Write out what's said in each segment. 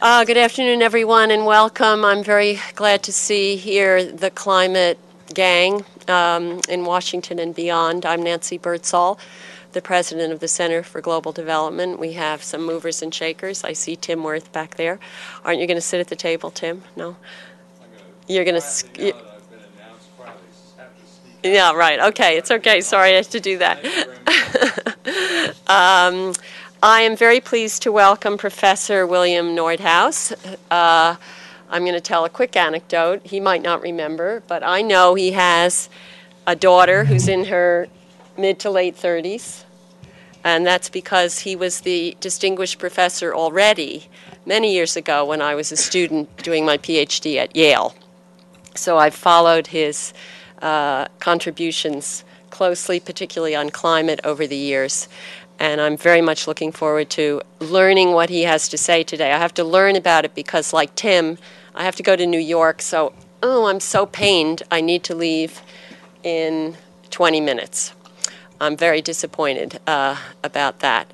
Good afternoon, everyone, and welcome. I'm very glad to see here the climate gang in Washington and beyond. I'm Nancy Birdsall, the president of the Center for Global Development. We have some movers and shakers. I see Tim Wirth back there. Aren't you going to sit at the table, Tim? No? You're going to... Yeah, right. Okay, it's okay. Sorry, I have to do that. I am very pleased to welcome Professor William Nordhaus. I'm going to tell a quick anecdote. He might not remember, but I know he has a daughter who's in her mid to late 30s, and that's because he was the distinguished professor already many years ago when I was a student doing my PhD at Yale. So I've followed his contributions closely, particularly on climate, over the years. And I'm very much looking forward to learning what he has to say today. I have to learn about it because, like Tim, I have to go to New York. So, I'm so pained. I need to leave in 20 minutes. I'm very disappointed about that.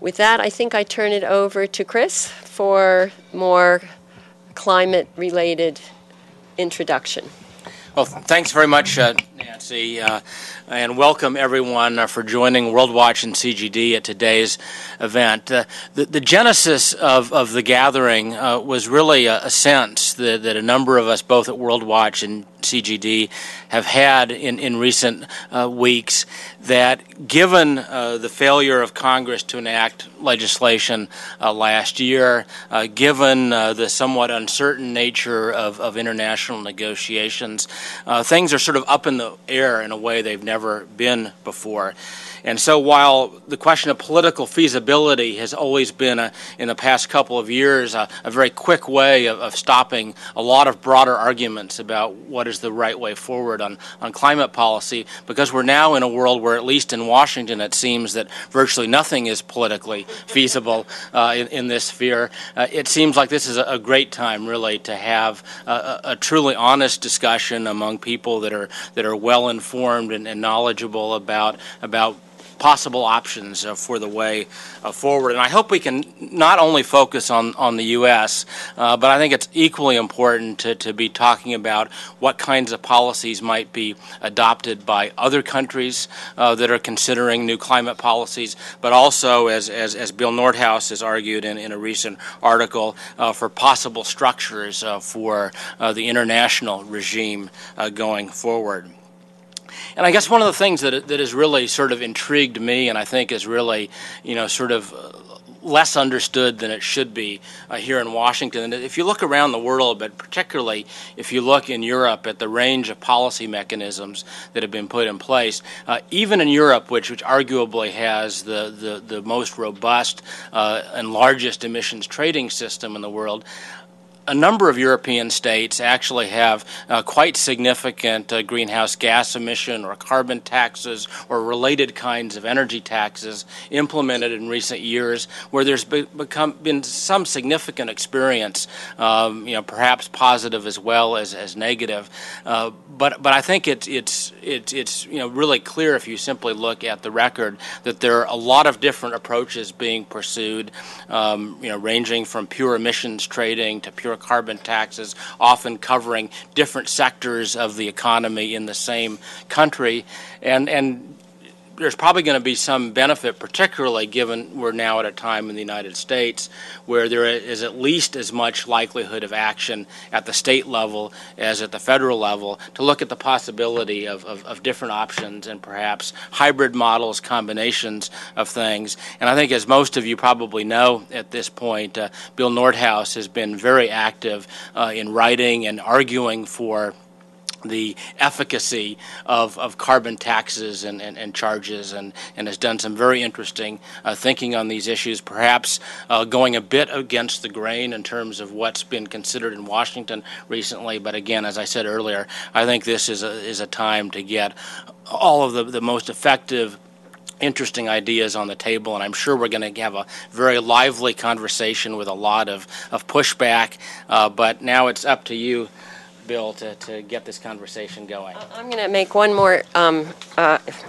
With that, I think I turn it over to Chris for more climate-related introduction. Well, thanks very much, Nancy, and welcome everyone for joining Worldwatch and CGD at today's event. The genesis of the gathering was really a sense that a number of us, both at Worldwatch and CGD, have had in recent weeks that given the failure of Congress to enact legislation last year, given the somewhat uncertain nature of international negotiations, things are sort of up in the air in a way they've never been before. And so while the question of political feasibility has always been, in the past couple of years, a very quick way of stopping a lot of broader arguments about what is the right way forward on climate policy, because we're now in a world where, at least in Washington, it seems that virtually nothing is politically feasible in this sphere, it seems like this is a great time, really, to have a truly honest discussion among people that are well-informed and knowledgeable about possible options for the way forward. And I hope we can not only focus on the U.S., but I think it's equally important to be talking about what kinds of policies might be adopted by other countries that are considering new climate policies, but also, as Bill Nordhaus has argued in a recent article, for possible structures for the international regime going forward. And I guess one of the things that has really sort of intrigued me, and I think is really, sort of less understood than it should be here in Washington. And if you look around the world, but particularly if you look in Europe at the range of policy mechanisms that have been put in place, even in Europe, which arguably has the most robust and largest emissions trading system in the world, a number of European states actually have quite significant greenhouse gas emission or carbon taxes or related kinds of energy taxes implemented in recent years, where there's been some significant experience, perhaps positive as well as negative. But I think it's really clear if you simply look at the record that there are a lot of different approaches being pursued, ranging from pure emissions trading to pure carbon taxes, often covering different sectors of the economy in the same country. And there's probably going to be some benefit, particularly given we're now at a time in the United States where there is at least as much likelihood of action at the state level as at the federal level, to look at the possibility of different options and perhaps hybrid models, combinations of things. And I think, as most of you probably know at this point, Bill Nordhaus has been very active in writing and arguing for the efficacy of carbon taxes and charges, and has done some very interesting thinking on these issues, perhaps going a bit against the grain in terms of what's been considered in Washington recently. But again, as I said earlier, I think this is a time to get all of the most effective, interesting ideas on the table, and I'm sure we're going to have a very lively conversation with a lot of pushback, but now it's up to you, Bill, to get this conversation going. I'm going to make one more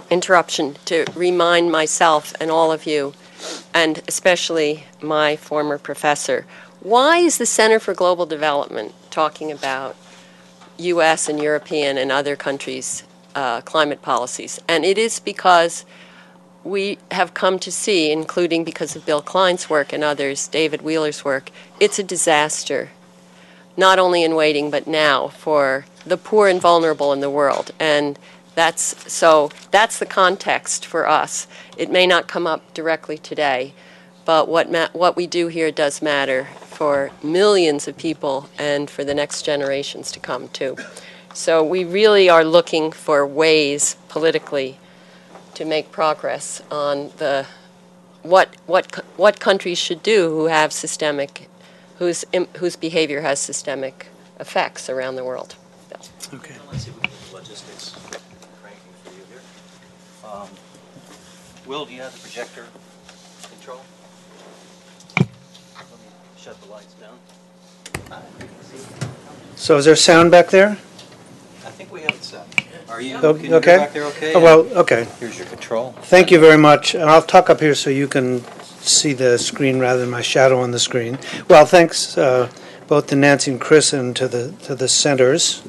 interruption to remind myself and all of you, and especially my former professor, Why is the Center for Global Development talking about U.S. and European and other countries' climate policies? And it is because we have come to see, including because of Bill Klein's work and others, David Wheeler's work, it's a disaster, not only in waiting but now, for the poor and vulnerable in the world. And that's the context for us. It may not come up directly today, but what we do here does matter for millions of people and for the next generations to come, too. So we really are looking for ways politically to make progress on the what countries should do who have systemic, whose behavior has systemic effects around the world. So. Okay. Let's see if we can do logistics ranking for you here. Will, do you have the projector control? Let me shut the lights down. So is there sound back there? I think we have it set. Are you okay? You back there okay? Oh, well, okay. Here's your control. Thank you very much. And I'll talk up here so you can see the screen rather than my shadow on the screen. Well, thanks both to Nancy and Chris and to the centers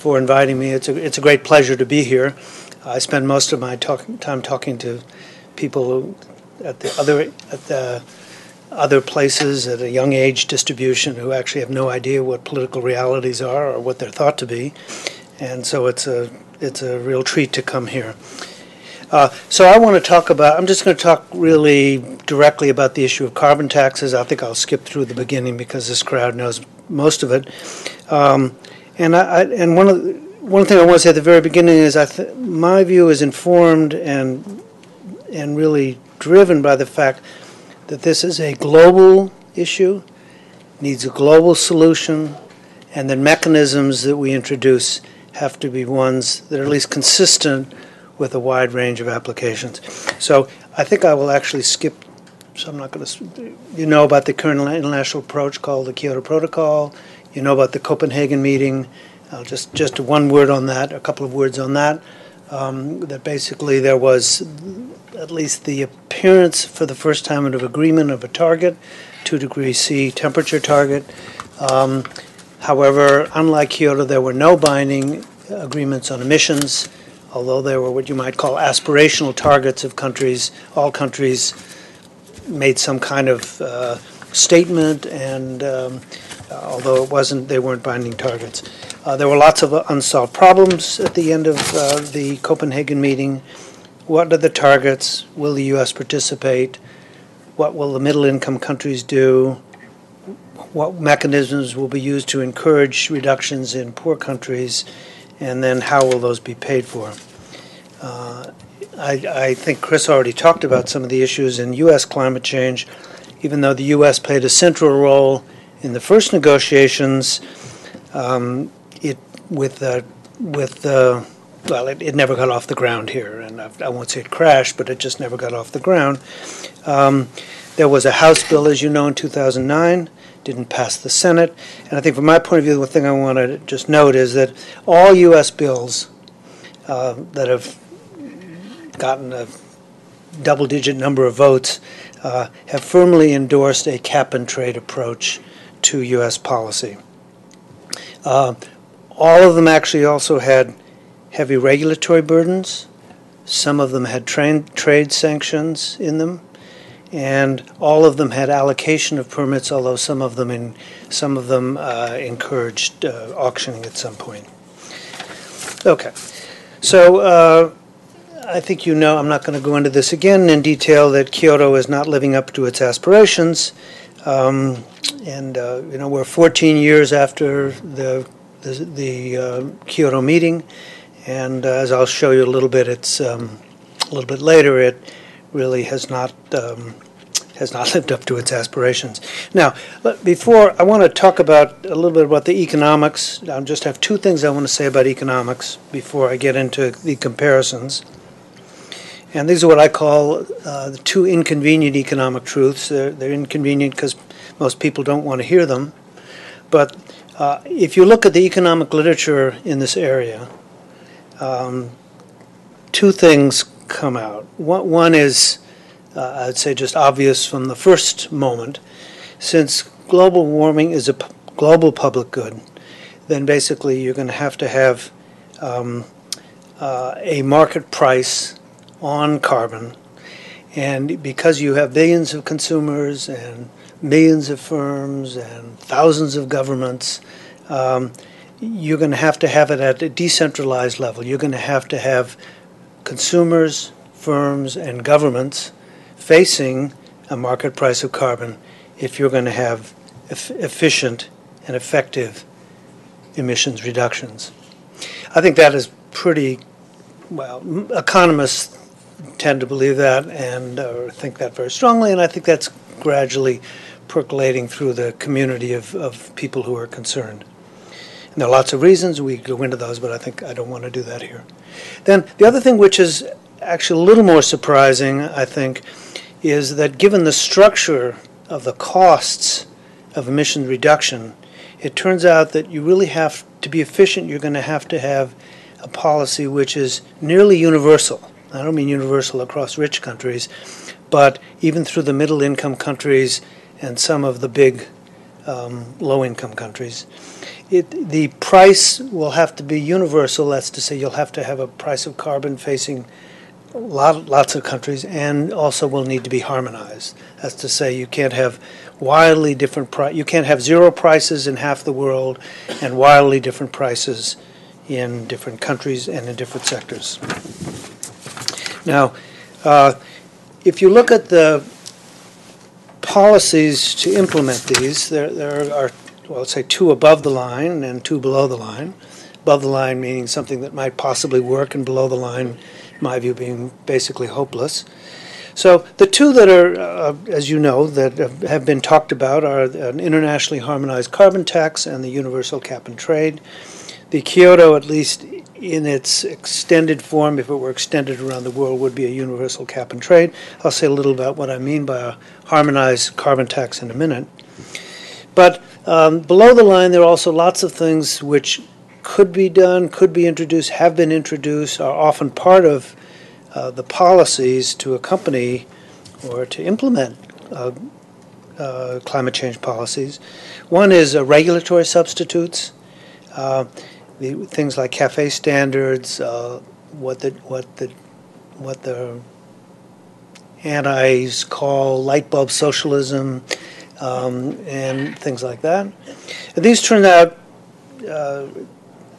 for inviting me. It's a great pleasure to be here. I spend most of my time talking to people who, at the other places at a young age distribution who actually have no idea what political realities are or what they're thought to be. And so it's a real treat to come here. So I want to talk about, I'm just going to talk really directly about the issue of carbon taxes. I think I'll skip through the beginning because this crowd knows most of it. And one thing I want to say at the very beginning is my view is informed and really driven by the fact that this is a global issue, needs a global solution, and the mechanisms that we introduce have to be ones that are at least consistent with a wide range of applications. So I think I will actually skip, so I'm not going to, you know about the current international approach called the Kyoto Protocol, you know about the Copenhagen meeting, I'll just one word on that, a couple of words on that, that basically there was at least the appearance for the first time of agreement of a target, 2°C temperature target. However, unlike Kyoto, there were no binding agreements on emissions, although there were what you might call aspirational targets of countries. All countries made some kind of statement, and although it wasn't, they weren't binding targets. There were lots of unsolved problems at the end of the Copenhagen meeting. What are the targets? Will the U.S. participate? What will the middle-income countries do? What mechanisms will be used to encourage reductions in poor countries, and then how will those be paid for? I think Chris already talked about some of the issues in U.S. climate change. Even though the U.S. played a central role in the first negotiations, it never got off the ground here, and I won't say it crashed, but it just never got off the ground. There was a House bill, as you know, in 2009. Didn't pass the Senate. And I think from my point of view, the thing I want to just note is that all U.S. bills that have gotten a double-digit number of votes have firmly endorsed a cap-and-trade approach to U.S. policy. All of them actually also had heavy regulatory burdens. Some of them had trade sanctions in them. And all of them had allocation of permits, although some of them encouraged auctioning at some point. Okay, so I think you know I'm not going to go into this again in detail that Kyoto is not living up to its aspirations, and you know we're 14 years after the Kyoto meeting, and as I'll show you a little bit, it's a little bit later it really has not lived up to its aspirations. Now, before I want to talk about a little bit about the economics. I just have two things I want to say about economics before I get into the comparisons. And these are what I call the two inconvenient economic truths. They're inconvenient because most people don't want to hear them. But if you look at the economic literature in this area, two things come out. One is, I'd say, just obvious from the first moment. Since global warming is a global public good, then basically you're going to have a market price on carbon. And because you have billions of consumers and millions of firms and thousands of governments, you're going to have it at a decentralized level. You're going to have consumers, firms, and governments facing a market price of carbon if you're going to have efficient and effective emissions reductions. I think that is pretty, well, economists tend to believe that and think that very strongly, and I think that's gradually percolating through the community of people who are concerned. And there are lots of reasons. We go into those, but I think I don't want to do that here. Then the other thing, which is actually a little more surprising, I think, is that given the structure of the costs of emission reduction, it turns out that you really have to be efficient. You're going to have a policy which is nearly universal. I don't mean universal across rich countries, but even through the middle-income countries and some of the big low-income countries. The price will have to be universal. That's to say, you'll have to have a price of carbon facing lots of countries, and also will need to be harmonized. That's to say, you can't have wildly different prices. You can't have zero prices in half the world and wildly different prices in different countries and in different sectors. Now, if you look at the policies to implement these, there are, well, let's say, two above the line and two below the line. Above the line meaning something that might possibly work, and below the line, my view, being basically hopeless. So the two that are, as you know, that have been talked about are an internationally harmonized carbon tax and the universal cap and trade. The Kyoto, at least in its extended form, if it were extended around the world, would be a universal cap and trade. I'll say a little about what I mean by a harmonized carbon tax in a minute. But below the line, there are also lots of things which could be done, could be introduced, have been introduced, are often part of the policies to accompany or to implement climate change policies. One is regulatory substitutes, things like CAFE standards, what the antis call light bulb socialism, and things like that. And these turn out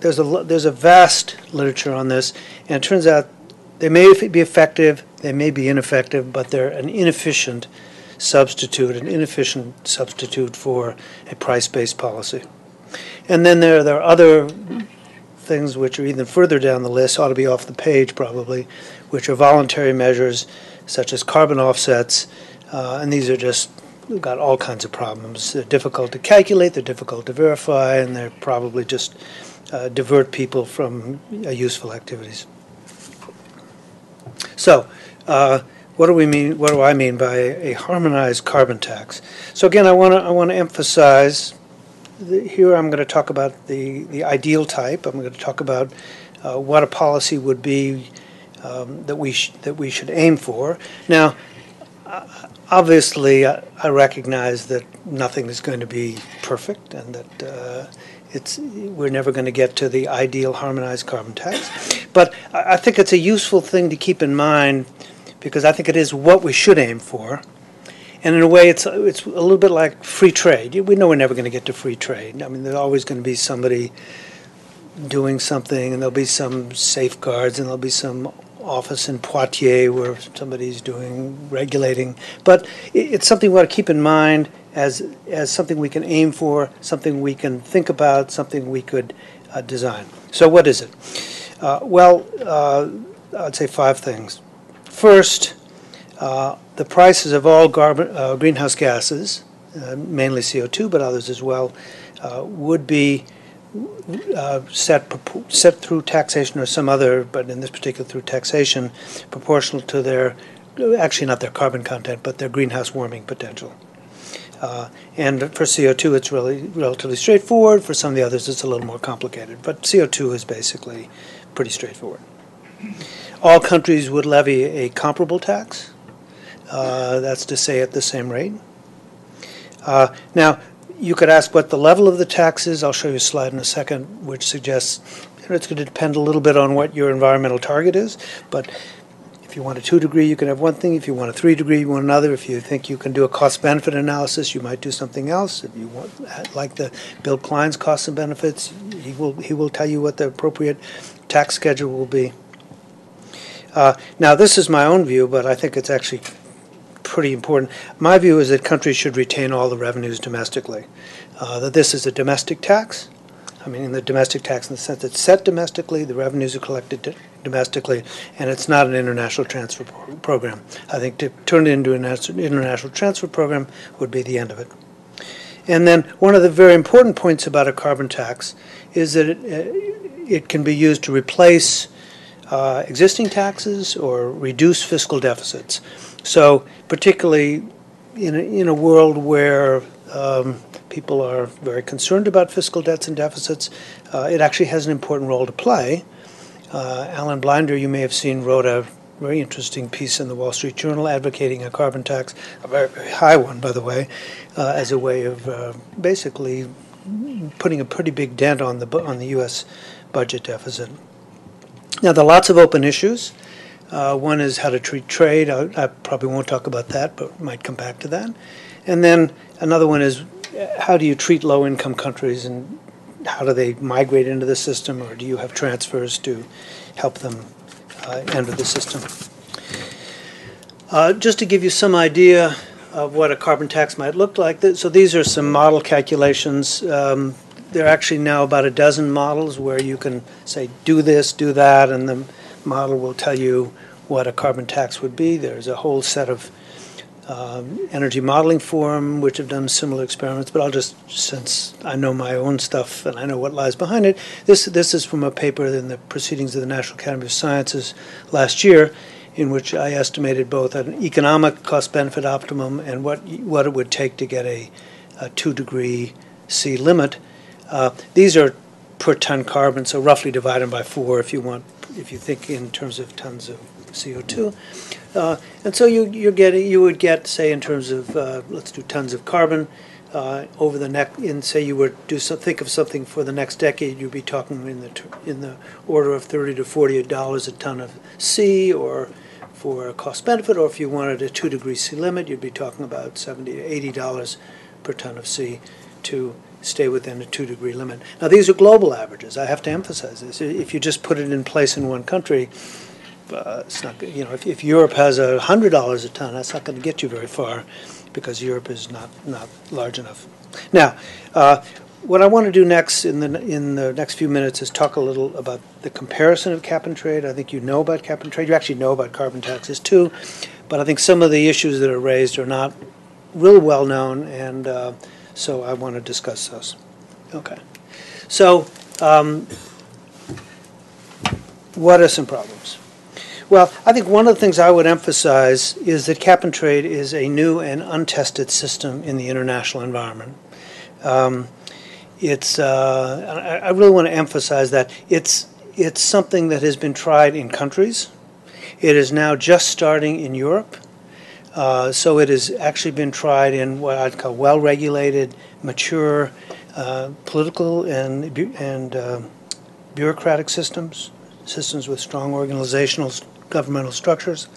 there's a vast literature on this, and it turns out they may be effective, they may be ineffective, but they're an inefficient substitute for a price-based policy. And then there are other things which are even further down the list, ought to be off the page probably, which are voluntary measures such as carbon offsets, and these are just, we've got all kinds of problems. They're difficult to calculate, they're difficult to verify, and they're probably just divert people from useful activities. So, what do we mean? What do I mean by a harmonized carbon tax? So again, I want to emphasize. Here, I'm going to talk about the ideal type. I'm going to talk about what a policy would be that we should aim for. Now, obviously, I recognize that nothing is going to be perfect, and that. We're never going to get to the ideal harmonized carbon tax. But I think it's a useful thing to keep in mind, because I think it is what we should aim for. And in a way, it's a little bit like free trade. We know we're never going to get to free trade. I mean, there's always going to be somebody doing something, and there'll be some safeguards, and there'll be some office in Poitiers where somebody's regulating. But it's something we want to keep in mind as something we can aim for, something we can think about, something we could design. So what is it? I'd say five things. First, the prices of all greenhouse gases, mainly CO2 but others as well, would be set through taxation or some other, but in this particular through taxation, proportional to their, actually not their carbon content, but their greenhouse warming potential. And for CO2, it's really relatively straightforward. For some of the others, it's a little more complicated. But CO2 is basically pretty straightforward. All countries would levy a comparable tax. That's to say, at the same rate. Now, You could ask what the level of the tax is. I'll show you a slide in a second, which suggests it's going to depend a little bit on what your environmental target is. But if you want a 2-degree, you can have one thing. If you want a 3-degree, you want another. If you think you can do a cost-benefit analysis, you might do something else. If you want, like the Bill Klein's costs and benefits, he will tell you what the appropriate tax schedule will be. Now, this is my own view, but I think it's actually pretty important. My view is that countries should retain all the revenues domestically, that this is a domestic tax. I mean, in the domestic tax in the sense it's set domestically, the revenues are collected domestically, and it's not an international transfer program. I think to turn it into an international transfer program would be the end of it. And then one of the very important points about a carbon tax is that it can be used to replace existing taxes or reduce fiscal deficits. So particularly in a world where people are very concerned about fiscal debts and deficits, it actually has an important role to play. Alan Blinder, you may have seen, wrote a very interesting piece in the Wall Street Journal advocating a carbon tax, a very, very high one, by the way, as a way of basically putting a pretty big dent on the U.S. budget deficit. Now, there are lots of open issues. One is how to treat trade. I probably won't talk about that, but might come back to that. And then another one is, how do you treat low-income countries, and how do they migrate into the system, or do you have transfers to help them enter the system? Just to give you some idea of what a carbon tax might look like, so these are some model calculations. There are actually now about a dozen models where you can say, do this, do that, and the model will tell you what a carbon tax would be. There's a whole set of energy modeling forum, which have done similar experiments, but I'll just, since I know my own stuff and I know what lies behind it, this is from a paper in the Proceedings of the National Academy of Sciences last year, in which I estimated both an economic cost-benefit optimum and what it would take to get a 2-degree C limit. These are per ton carbon, so roughly divided by 4 if you think in terms of tons of CO2. And so you would get, say, in terms of let's do tons of carbon over the next, and say you were think of something for the next decade, you'd be talking in the order of $30 to $40 a ton of C, or for a cost benefit, or if you wanted a 2-degree C limit, you'd be talking about $70 to $80 per ton of C to stay within a 2-degree limit. Now, these are global averages. I have to emphasize this. If you just put it in place in one country, it's not good. You know, if Europe has $100 a ton, that's not going to get you very far, because Europe is not large enough. Now, what I want to do next in the next few minutes is talk a little about the comparison of cap and trade. I think you know about cap and trade. You actually know about carbon taxes too, but I think some of the issues that are raised are not real well known, and so I want to discuss those. Okay. So, what are some problems? Well, I think one of the things I would emphasize is that cap and trade is a new and untested system in the international environment. I really want to emphasize that it's something that has been tried in countries. It is now just starting in Europe, so it has actually been tried in what I'd call well-regulated, mature political and bureaucratic systems with strong organizational governmental structures,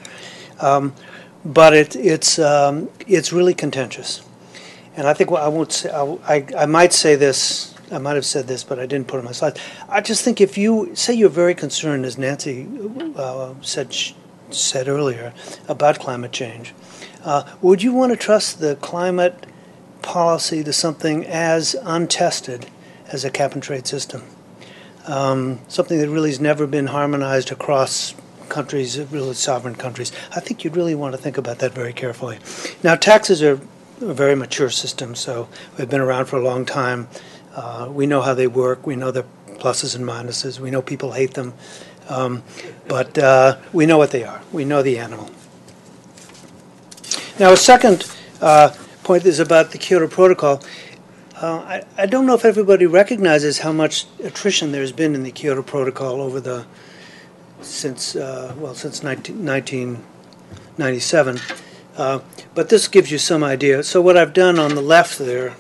but it's really contentious, and I think I won't say I might say this, I might have said this, but I didn't put it on my slides. I just think if you say you're very concerned, as Nancy said earlier, about climate change, would you want to trust the climate policy to something as untested as a cap and trade system? Something that really has never been harmonized across countries, really sovereign countries. I think you'd really want to think about that very carefully. Now, taxes are a very mature system, so they've been around for a long time. We know how they work. We know their pluses and minuses. We know people hate them, but we know what they are. We know the animal. Now, a second point is about the Kyoto Protocol. I don't know if everybody recognizes how much attrition there's been in the Kyoto Protocol since 1997, but this gives you some idea. So what I've done on the left there,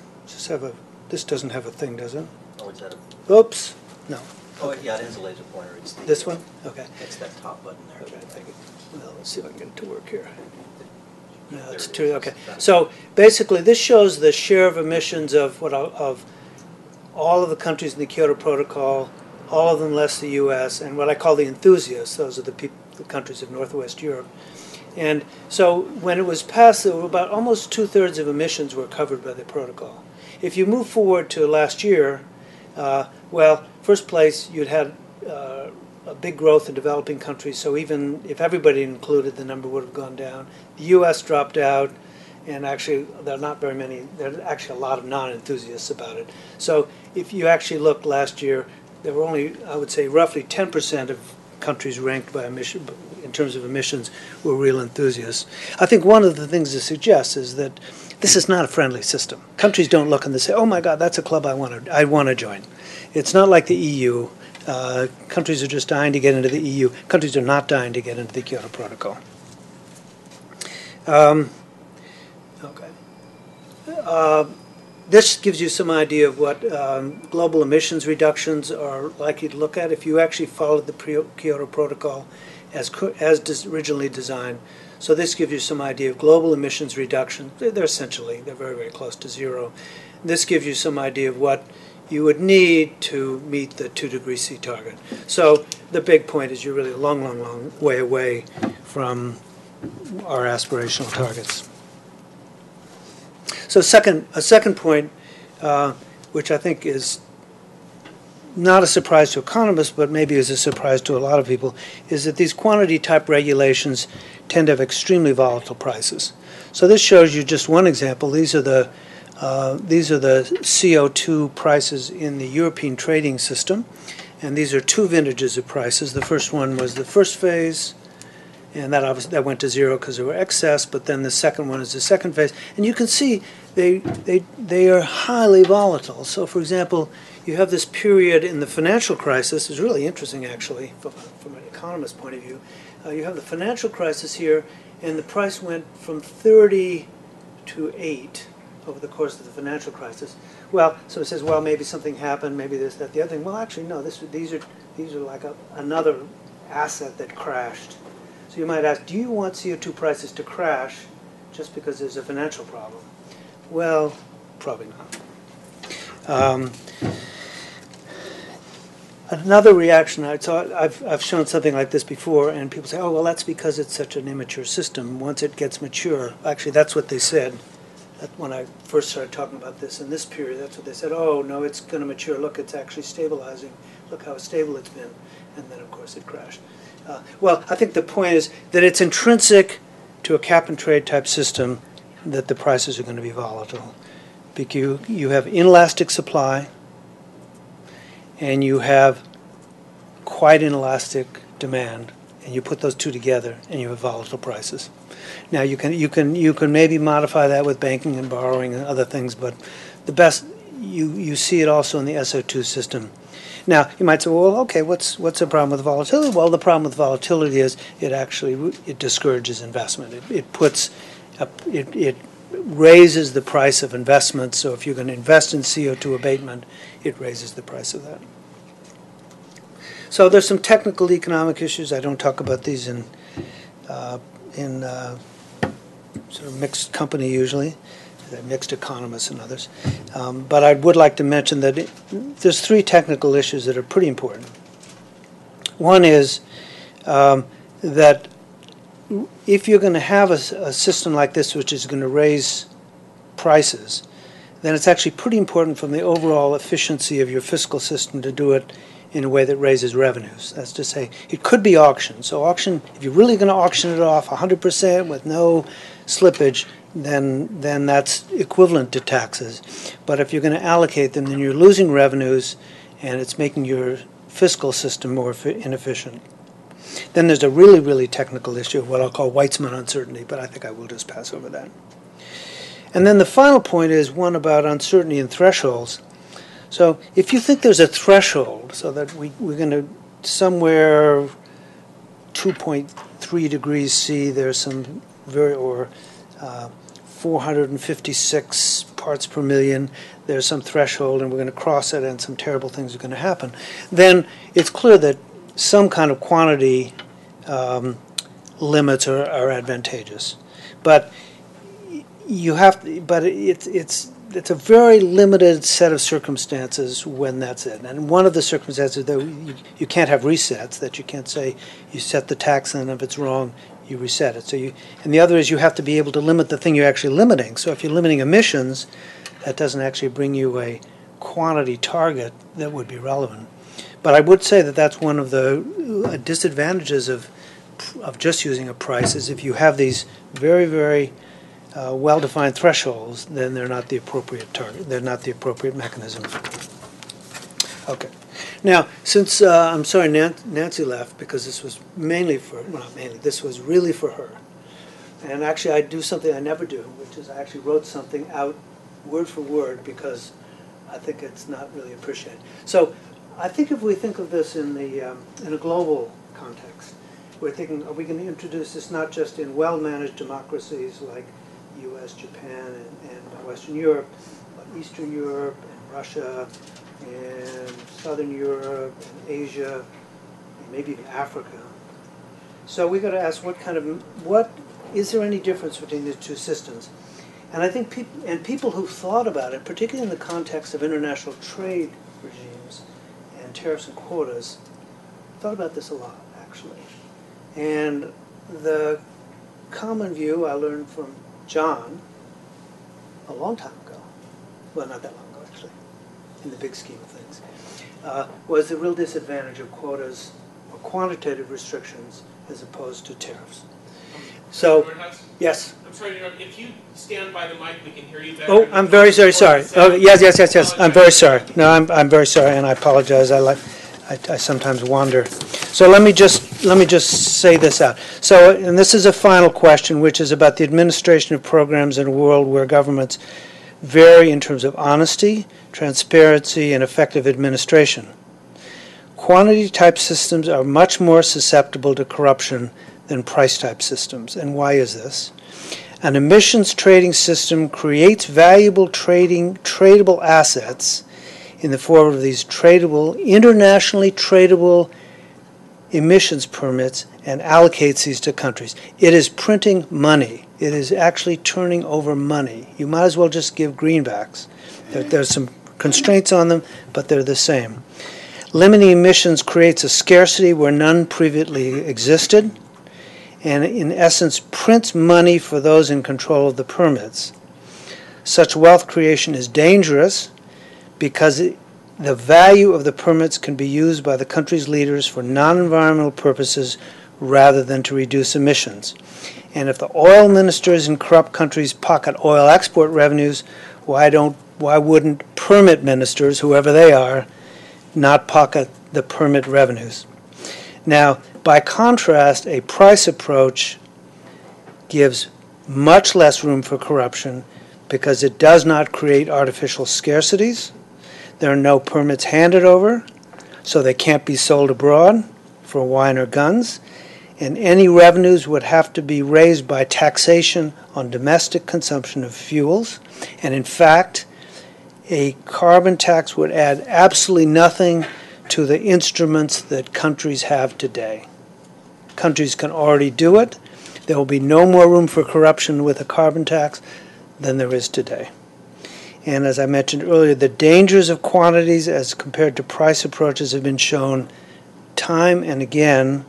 This doesn't have a thing, does it? Oh, is that a... Oops. No. Oh, okay. Yeah, it is a laser pointer. It's the, this one? Okay. It's that top button there. Okay. Well, let's see if I can get it to work here. No, it's too... Okay. So basically, this shows the share of emissions of all of the countries in the Kyoto Protocol, all of them less the U.S., and what I call the enthusiasts. Those are the countries of Northwest Europe. And so when it was passed, there were about almost 2/3 of emissions were covered by the protocol. If you move forward to last year, well, first place, you'd had a big growth in developing countries, so even if everybody included, the number would have gone down. The U.S. dropped out, and actually there are not very many, there are actually a lot of non-enthusiasts about it. So if you actually look last year, there were only, I would say, roughly 10% of countries ranked by emission, in terms of emissions, were real enthusiasts. I think one of the things to suggest is that this is not a friendly system. Countries don't look and they say, "Oh my God, that's a club I want to join." It's not like the EU. Countries are just dying to get into the EU. Countries are not dying to get into the Kyoto Protocol. Okay. This gives you some idea of what global emissions reductions are likely to look at if you actually followed the Kyoto Protocol as originally designed. So this gives you some idea of global emissions reduction. They're essentially, they're very, very close to zero. This gives you some idea of what you would need to meet the 2-degree C target. So the big point is you're really a long, long, long way away from our aspirational targets. So a second point, which I think is not a surprise to economists, but maybe is a surprise to a lot of people, is that these quantity-type regulations tend to have extremely volatile prices. So this shows you just one example. These are the CO2 prices in the European trading system, and these are two vintages of prices. The first one was the first phase, and that obviously that went to zero because there were excess. But then the second one is the second phase, and you can see they are highly volatile. So, for example, you have this period in the financial crisis. It's really interesting, actually, from an economist's point of view. You have the financial crisis here, and the price went from 30 to 8 over the course of the financial crisis. Well, so it says, well, maybe something happened, maybe this, that, the other thing. Well, actually, no. These are like another asset that crashed. So you might ask, do you want CO2 prices to crash just because there's a financial problem? Well, probably not. Another reaction, I've shown something like this before, and people say, oh, well, that's because it's such an immature system. Once it gets mature, actually, that's what they said when I first started talking about this in this period. That's what they said. Oh, no, it's going to mature. Look, it's actually stabilizing. Look how stable it's been. And then, of course, it crashed. Well, I think the point is that it's intrinsic to a cap-and-trade type system that the prices are going to be volatile. Because you have inelastic supply, and you have quite inelastic demand, and you put those two together, and you have volatile prices. Now you can maybe modify that with banking and borrowing and other things, but the best you see it also in the SO2 system. Now you might say, well, okay, what's the problem with volatility? Well, the problem with volatility is it discourages investment. It raises the price of investment. So if you're going to invest in CO2 abatement, it raises the price of that. So there's some technical economic issues. I don't talk about these in sort of mixed company usually, mixed economists and others. But I would like to mention that there's three technical issues that are pretty important. One is that if you're going to have a system like this, which is going to raise prices, then it's actually pretty important from the overall efficiency of your fiscal system to do it in a way that raises revenues. That's to say, it could be auction. So auction, if you're really going to auction it off 100% with no slippage, then that's equivalent to taxes. But if you're going to allocate them, then you're losing revenues, and it's making your fiscal system more inefficient. Then there's a really, really technical issue of what I'll call Weizmann uncertainty, but I think I will just pass over that. And then the final point is one about uncertainty and thresholds. So if you think there's a threshold, so that we're going to somewhere 2.3 degrees C, there's some very, or 456 parts per million, there's some threshold and we're going to cross it and some terrible things are going to happen, then it's clear that some kind of quantity limits are advantageous. But you have to, but it's a very limited set of circumstances when that's it. And one of the circumstances that you can't have resets, that you can't say you set the tax and if it's wrong, you reset it. So you, and the other is you have to be able to limit the thing you're actually limiting. So if you're limiting emissions, that doesn't actually bring you a quantity target that would be relevant. But I would say that that's one of the disadvantages of just using a price, is if you have these very, very well-defined thresholds, then they're not the appropriate target. They're not the appropriate mechanism. Okay. Now, since I'm sorry, Nancy left, because this was mainly for, well, not mainly, this was really for her. And actually, I do something I never do, which is I actually wrote something out word for word because I think it's not really appreciated. So I think if we think of this in the in a global context, we're thinking, are we going to introduce this not just in well-managed democracies like U.S., Japan, and Western Europe, but Eastern Europe, and Russia, and Southern Europe, and Asia, and maybe even Africa. So we've got to ask what kind of, what, is there any difference between these two systems? And I think people who've thought about it, particularly in the context of international trade regimes and tariffs and quotas, thought about this a lot, actually. And the common view I learned from John a long time ago, well, not that long ago actually, in the big scheme of things, was the real disadvantage of quotas or quantitative restrictions as opposed to tariffs. So, yes? I'm sorry to interrupt. If you stand by the mic, we can hear you better. Oh, I'm very, very sorry. Oh, yes. I'm very sorry. No, I'm very sorry, and I apologize. I sometimes wander. So let me just say this out. So, and this is a final question, which is about the administration of programs in a world where governments vary in terms of honesty, transparency, and effective administration. Quantity-type systems are much more susceptible to corruption than price-type systems. And why is this? An emissions trading system creates valuable tradable assets in the form of these tradable, internationally tradable emissions permits, and allocates these to countries. It is printing money. It is actually turning over money. You might as well just give greenbacks. There's some constraints on them, but they're the same. Limiting emissions creates a scarcity where none previously existed, and in essence prints money for those in control of the permits. Such wealth creation is dangerous because the value of the permits can be used by the country's leaders for non-environmental purposes rather than to reduce emissions. And if the oil ministers in corrupt countries pocket oil export revenues, why wouldn't permit ministers, whoever they are, not pocket the permit revenues? Now, by contrast, a price approach gives much less room for corruption because it does not create artificial scarcities. There are no permits handed over, so they can't be sold abroad for wine or guns, and any revenues would have to be raised by taxation on domestic consumption of fuels. And in fact, a carbon tax would add absolutely nothing to the instruments that countries have today. Countries can already do it. There will be no more room for corruption with a carbon tax than there is today. And as I mentioned earlier, the dangers of quantities as compared to price approaches have been shown time and again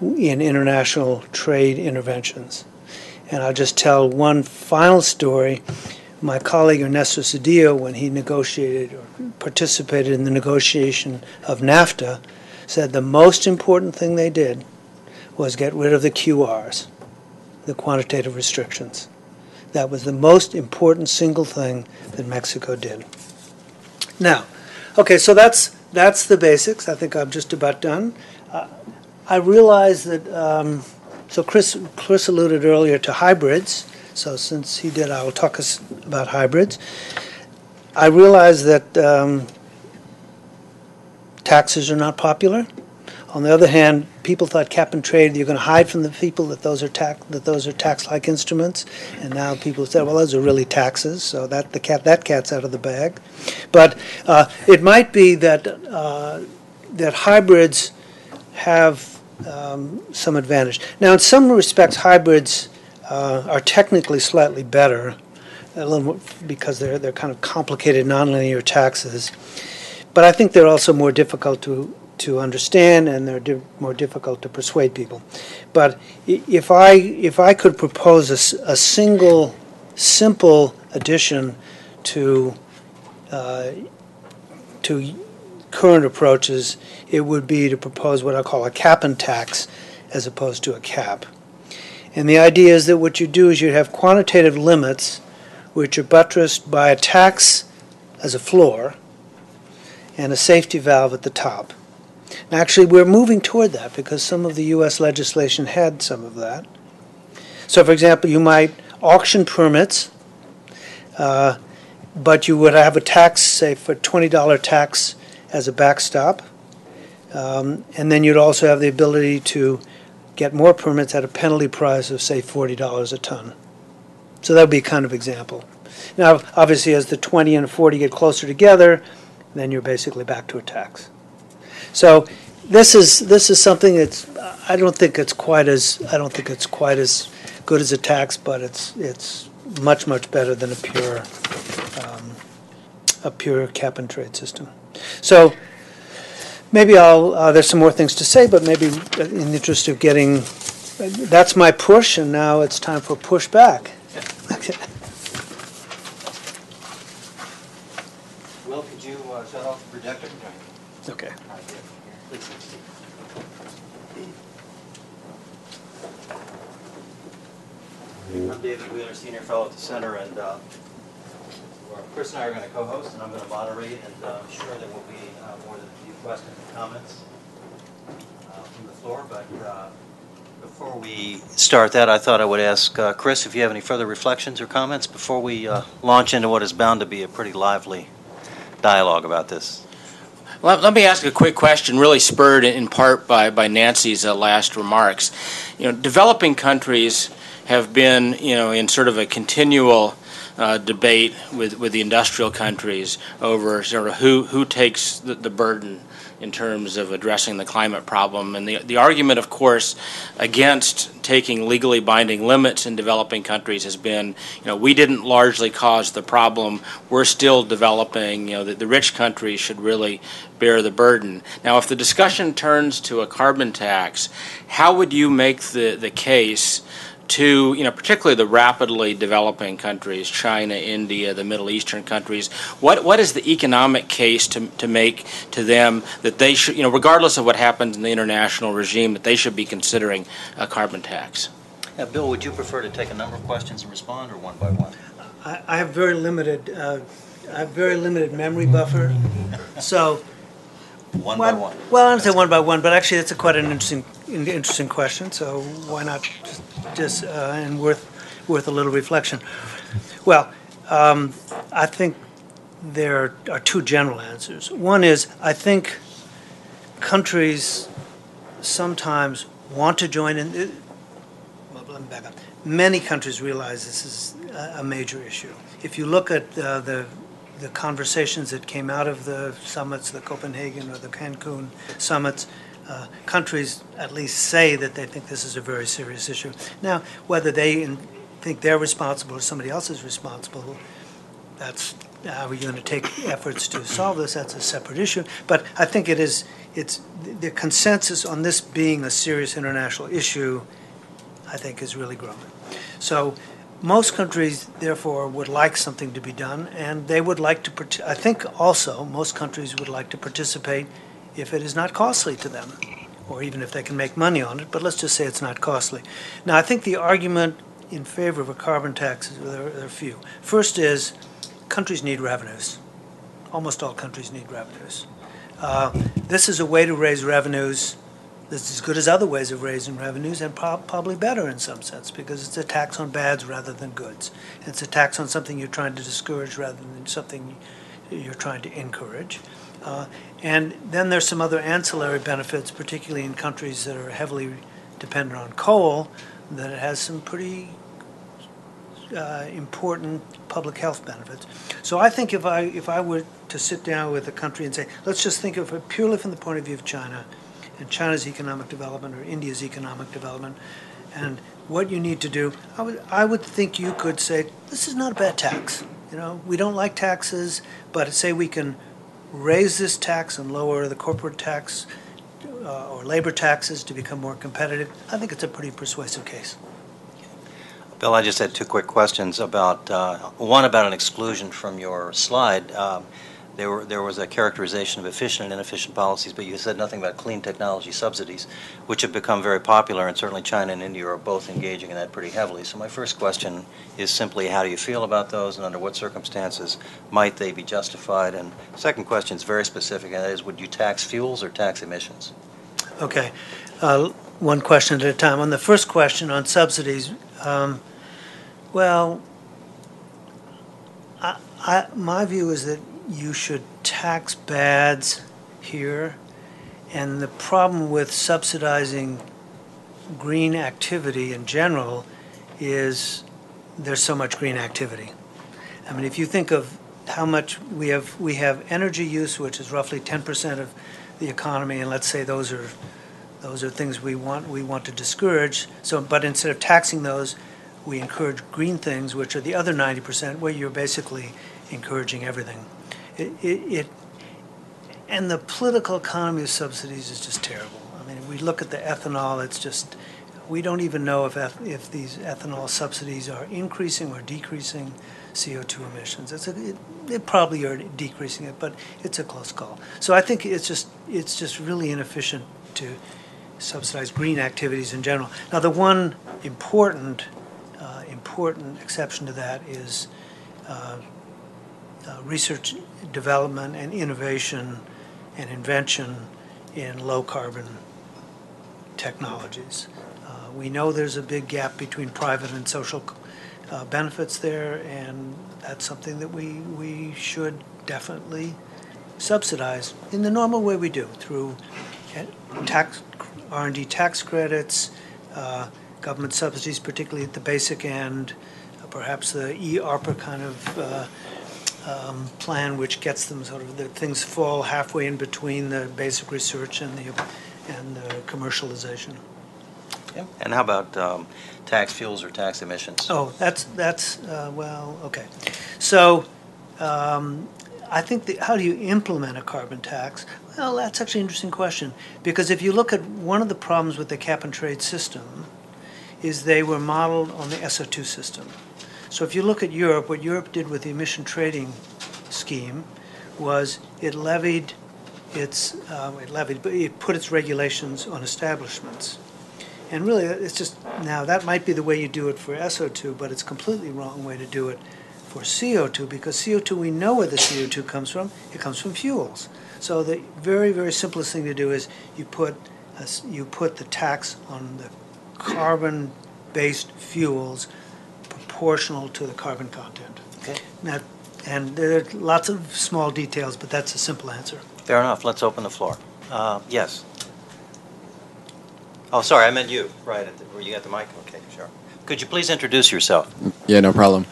in international trade interventions. And I'll just tell one final story. My colleague Ernesto Cedillo, when he negotiated or participated in the negotiation of NAFTA, said the most important thing they did was get rid of the QRs, the quantitative restrictions. That was the most important single thing that Mexico did. Now, okay, so that's the basics. I think I'm just about done. I realize that, so Chris alluded earlier to hybrids. So since he did, I will talk about hybrids. I realize that taxes are not popular, On the other hand, people thought cap and trade, you're going to hide from the people that those are tax-like instruments, and now people said, well, those are really taxes, so that cat's out of the bag. But it might be that that hybrids have some advantage. Now, in some respects, hybrids are technically slightly better, a little more, because they're kind of complicated nonlinear taxes, but I think they're also more difficult to understand, and they're more difficult to persuade people. But if I could propose a single simple addition to current approaches, it would be to propose what I call a cap and tax as opposed to a cap. And the idea is that what you do is you have quantitative limits which are buttressed by a tax as a floor and a safety valve at the top. And actually, we're moving toward that because some of the U.S. legislation had some of that. So, for example, you might auction permits, but you would have a tax, say, for $20 tax as a backstop. And then you'd also have the ability to get more permits at a penalty price of, say, $40 a ton. So that would be a kind of example. Now, obviously, as the 20 and 40 get closer together, then you're basically back to a tax. So this is something that's I don't think it's quite as good as a tax, but it's much better than a pure cap and trade system. So maybe I'll there's some more things to say, but maybe in the interest of getting, that's my push, and now it's time for pushback. Okay. Will, could you shut off the projector? Okay. I'm David Wheeler, Senior Fellow at the Center, and Chris and I are going to co-host, and I'm going to moderate, and I'm sure there will be more than a few questions and comments from the floor, but before we start that, I thought I would ask Chris if you have any further reflections or comments before we launch into what is bound to be a pretty lively dialogue about this. Let me ask a quick question, really spurred in part by Nancy's last remarks. You know, developing countries have been, you know, in sort of a continual debate with the industrial countries over sort of who takes the burden in terms of addressing the climate problem. And the argument, of course, against taking legally binding limits in developing countries has been, you know, we didn't largely cause the problem. We're still developing. You know, the rich countries should really bear the burden. Now, if the discussion turns to a carbon tax, how would you make the case to, you know, particularly the rapidly developing countries, China, India, the Middle Eastern countries, what is the economic case to make to them that they should, you know, regardless of what happens in the international regime, that they should be considering a carbon tax? Yeah, Bill, would you prefer to take a number of questions and respond, or one by one? I have very limited, memory buffer, so. One by one. Well, I don't say one by one, but actually that's quite an interesting question. So why not just and worth a little reflection. Well, I think there are two general answers. One is I think countries sometimes want to join in. Well, let me back up. Many countries realize this is a major issue. If you look at the conversations that came out of the summits, the Copenhagen or the Cancun summits, countries at least say that they think this is a very serious issue. Now, whether they think they're responsible or somebody else is responsible, that's how we're going to take efforts to solve this. That's a separate issue. But I think it is, it's the consensus on this being a serious international issue, I think, is really growing. So most countries, therefore, would like something to be done, and they would like to, I think also, most countries would like to participate if it is not costly to them, or even if they can make money on it, but let's just say it's not costly. Now, I think the argument in favor of a carbon tax, there are few. First is, countries need revenues. Almost all countries need revenues. This is a way to raise revenues that's as good as other ways of raising revenues, and probably better in some sense, because it's a tax on bads rather than goods. It's a tax on something you're trying to discourage rather than something you're trying to encourage. And then there's some other ancillary benefits, particularly in countries that are heavily dependent on coal, that it has some pretty important public health benefits. So I think if I were to sit down with a country and say, let's just think of it purely from the point of view of China and China's economic development or India's economic development and what you need to do, I would think you could say, this is not a bad tax. You know, we don't like taxes, but say we can raise this tax and lower the corporate tax or labor taxes to become more competitive. I think it's a pretty persuasive case. Bill, I just had two quick questions about one about an exclusion from your slide. There was a characterization of efficient and inefficient policies, but you said nothing about clean technology subsidies, which have become very popular, and certainly China and India are both engaging in that pretty heavily. So my first question is simply, how do you feel about those, and under what circumstances might they be justified? And second question is very specific, and that is, would you tax fuels or tax emissions? Okay. One question at a time. On the first question on subsidies, well, my view is that you should tax bads here, and the problem with subsidizing green activity in general is there's so much green activity. I mean, if you think of how much we have energy use, which is roughly 10% of the economy, and let's say those are things we want to discourage. So, but instead of taxing those, we encourage green things, which are the other 90%, where you're basically encouraging everything. And the political economy of subsidies is just terrible. I mean, if we look at the ethanol, it's just, we don't even know if these ethanol subsidies are increasing or decreasing CO2 emissions. They probably are decreasing it, but it's a close call. So I think it's just really inefficient to subsidize green activities in general. Now, the one important exception to that is research, development, and innovation and invention in low-carbon technologies. We know there's a big gap between private and social benefits there, and that's something that we should definitely subsidize in the normal way we do, through tax, R&D tax credits, government subsidies, particularly at the basic end, perhaps the EARPA kind of plan, which gets them sort of, the things fall halfway in between the basic research and the commercialization. Yep. And how about tax fuels or tax emissions? Oh, that's well, okay. So I think how do you implement a carbon tax? Well, that's actually an interesting question, because if you look at one of the problems with the cap and trade system, is they were modeled on the SO2 system. So if you look at Europe, what Europe did with the emission trading scheme was it levied its but it put its regulations on establishments. And really, it's just, now that might be the way you do it for SO2, but it's completely wrong way to do it for CO2, because CO2, we know where the CO2 comes from. It comes from fuels. So the very, very simplest thing to do is you put the tax on the carbon-based fuels proportional to the carbon content. Okay. Now, and there are lots of small details, but that's a simple answer. Fair enough. Let's open the floor. Yes. Oh, sorry, I meant you. Right, were you at the mic? Okay, sure. Could you please introduce yourself? Yeah, no problem.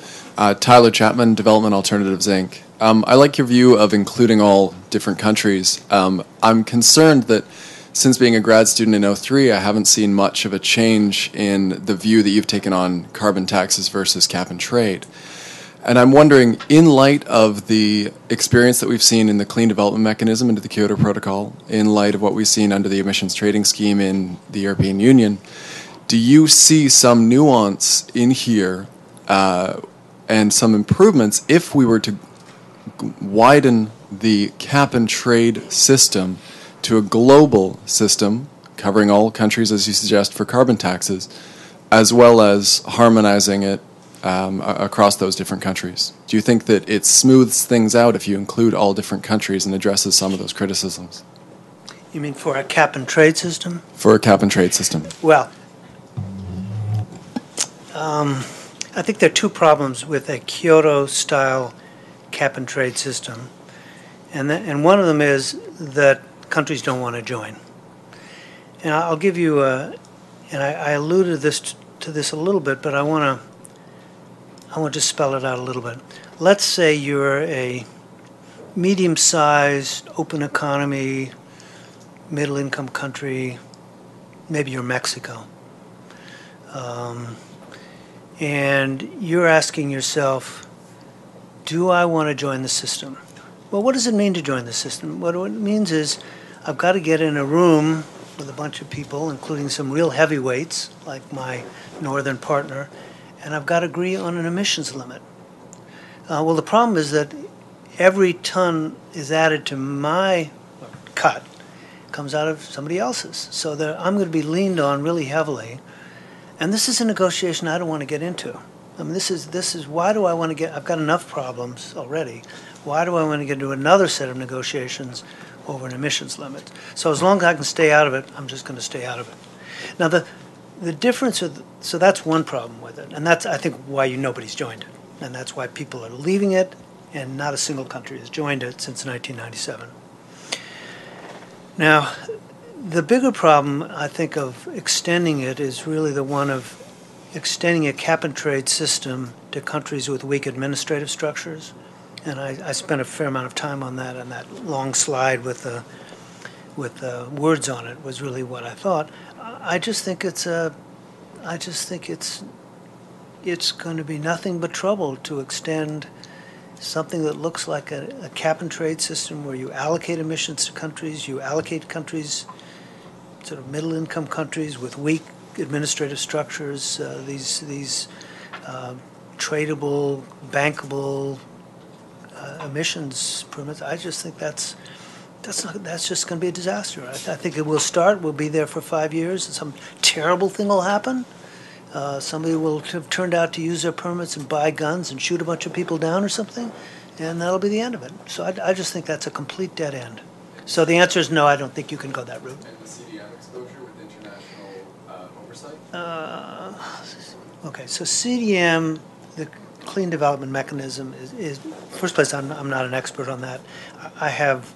Tyler Chapman, Development Alternatives, Inc. I like your view of including all different countries. I'm concerned that since being a grad student in 03, I haven't seen much of a change in the view that you've taken on carbon taxes versus cap and trade. And I'm wondering, in light of the experience that we've seen in the Clean Development Mechanism under the Kyoto Protocol, in light of what we've seen under the emissions trading scheme in the European Union, do you see some nuance in here and some improvements if we were to widen the cap and trade system to a global system, covering all countries, as you suggest, for carbon taxes, as well as harmonizing it across those different countries? Do you think that it smooths things out if you include all different countries and addresses some of those criticisms? You mean for a cap-and-trade system? For a cap-and-trade system. Well, I think there are two problems with a Kyoto-style cap-and-trade system. And one of them is that countries don't want to join. And I'll give you a, and I alluded this to this a little bit, but I want to spell it out a little bit. Let's say you're a medium-sized, open economy, middle-income country. Maybe you're Mexico. And you're asking yourself, do I want to join the system? Well, what does it mean to join the system? What it means is I've got to get in a room with a bunch of people, including some real heavyweights, like my northern partner, and I've got to agree on an emissions limit. Well, the problem is that every ton is added to my cut comes out of somebody else's. So I'm going to be leaned on really heavily. And this is a negotiation I don't want to get into. I mean, this is why do I want to get, I've got enough problems already. Why do I want to get into another set of negotiations over an emissions limit? So as long as I can stay out of it, I'm just going to stay out of it. Now, the difference with, so that's one problem with it. And that's, I think, why nobody's joined it. And that's why people are leaving it, and not a single country has joined it since 1997. Now, the bigger problem, I think, of extending it is really the one of extending a cap-and-trade system to countries with weak administrative structures. And I spent a fair amount of time on that, and that long slide with the words on it was really what I thought. I just think it's going to be nothing but trouble to extend something that looks like a cap-and-trade system where you allocate emissions to countries, you allocate countries, sort of middle-income countries with weak administrative structures, these tradable, bankable emissions permits. I just think that's just going to be a disaster. I think it will start. We'll be there for 5 years, and some terrible thing will happen. Somebody will have turned out to use their permits and buy guns and shoot a bunch of people down or something, and that'll be the end of it. So I just think that's a complete dead end. So the answer is no, I don't think you can go that route. And the CDM exposure with international oversight? Okay, so CDM, the Clean Development Mechanism, is first place, I'm not an expert on that. I have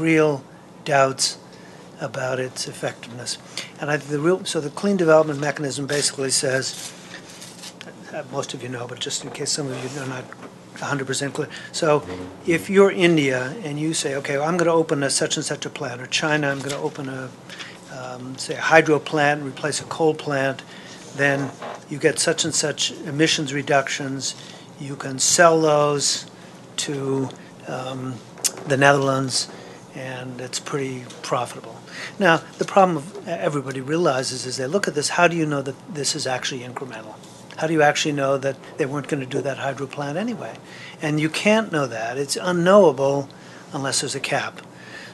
real doubts about its effectiveness, and so the Clean Development Mechanism basically says, most of you know, but just in case some of you are not 100% clear. So, if you're India and you say, okay, well, I'm going to open a such and such a plant, or China, I'm going to open a say a hydro plant, replace a coal plant, then you get such and such emissions reductions. You can sell those to the Netherlands, and it's pretty profitable. Now, the problem everybody realizes is they look at this, how do you know that this is actually incremental? How do you actually know that they weren't going to do that hydro plant anyway? And you can't know that. It's unknowable unless there's a cap.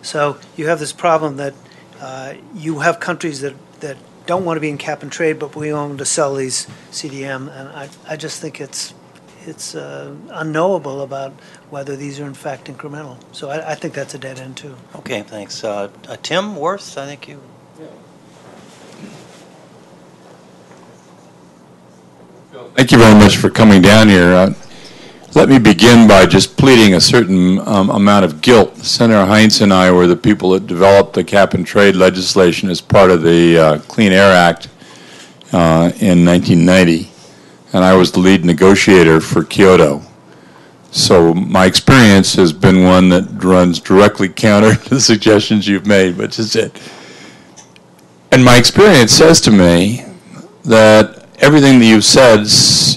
So you have this problem that you have countries that don't want to be in cap and trade, but we want to sell these CDM, and I just think it's unknowable about whether these are in fact incremental. So I think that's a dead end too. Okay, thanks. Tim Wirth, I think you. Yeah. Phil, thank you very much for coming down here. Let me begin by just pleading a certain amount of guilt. Senator Heinz and I were the people that developed the cap and trade legislation as part of the Clean Air Act in 1990. And I was the lead negotiator for Kyoto. So my experience has been one that runs directly counter to the suggestions you've made, which is it. And my experience says to me that everything that you've said,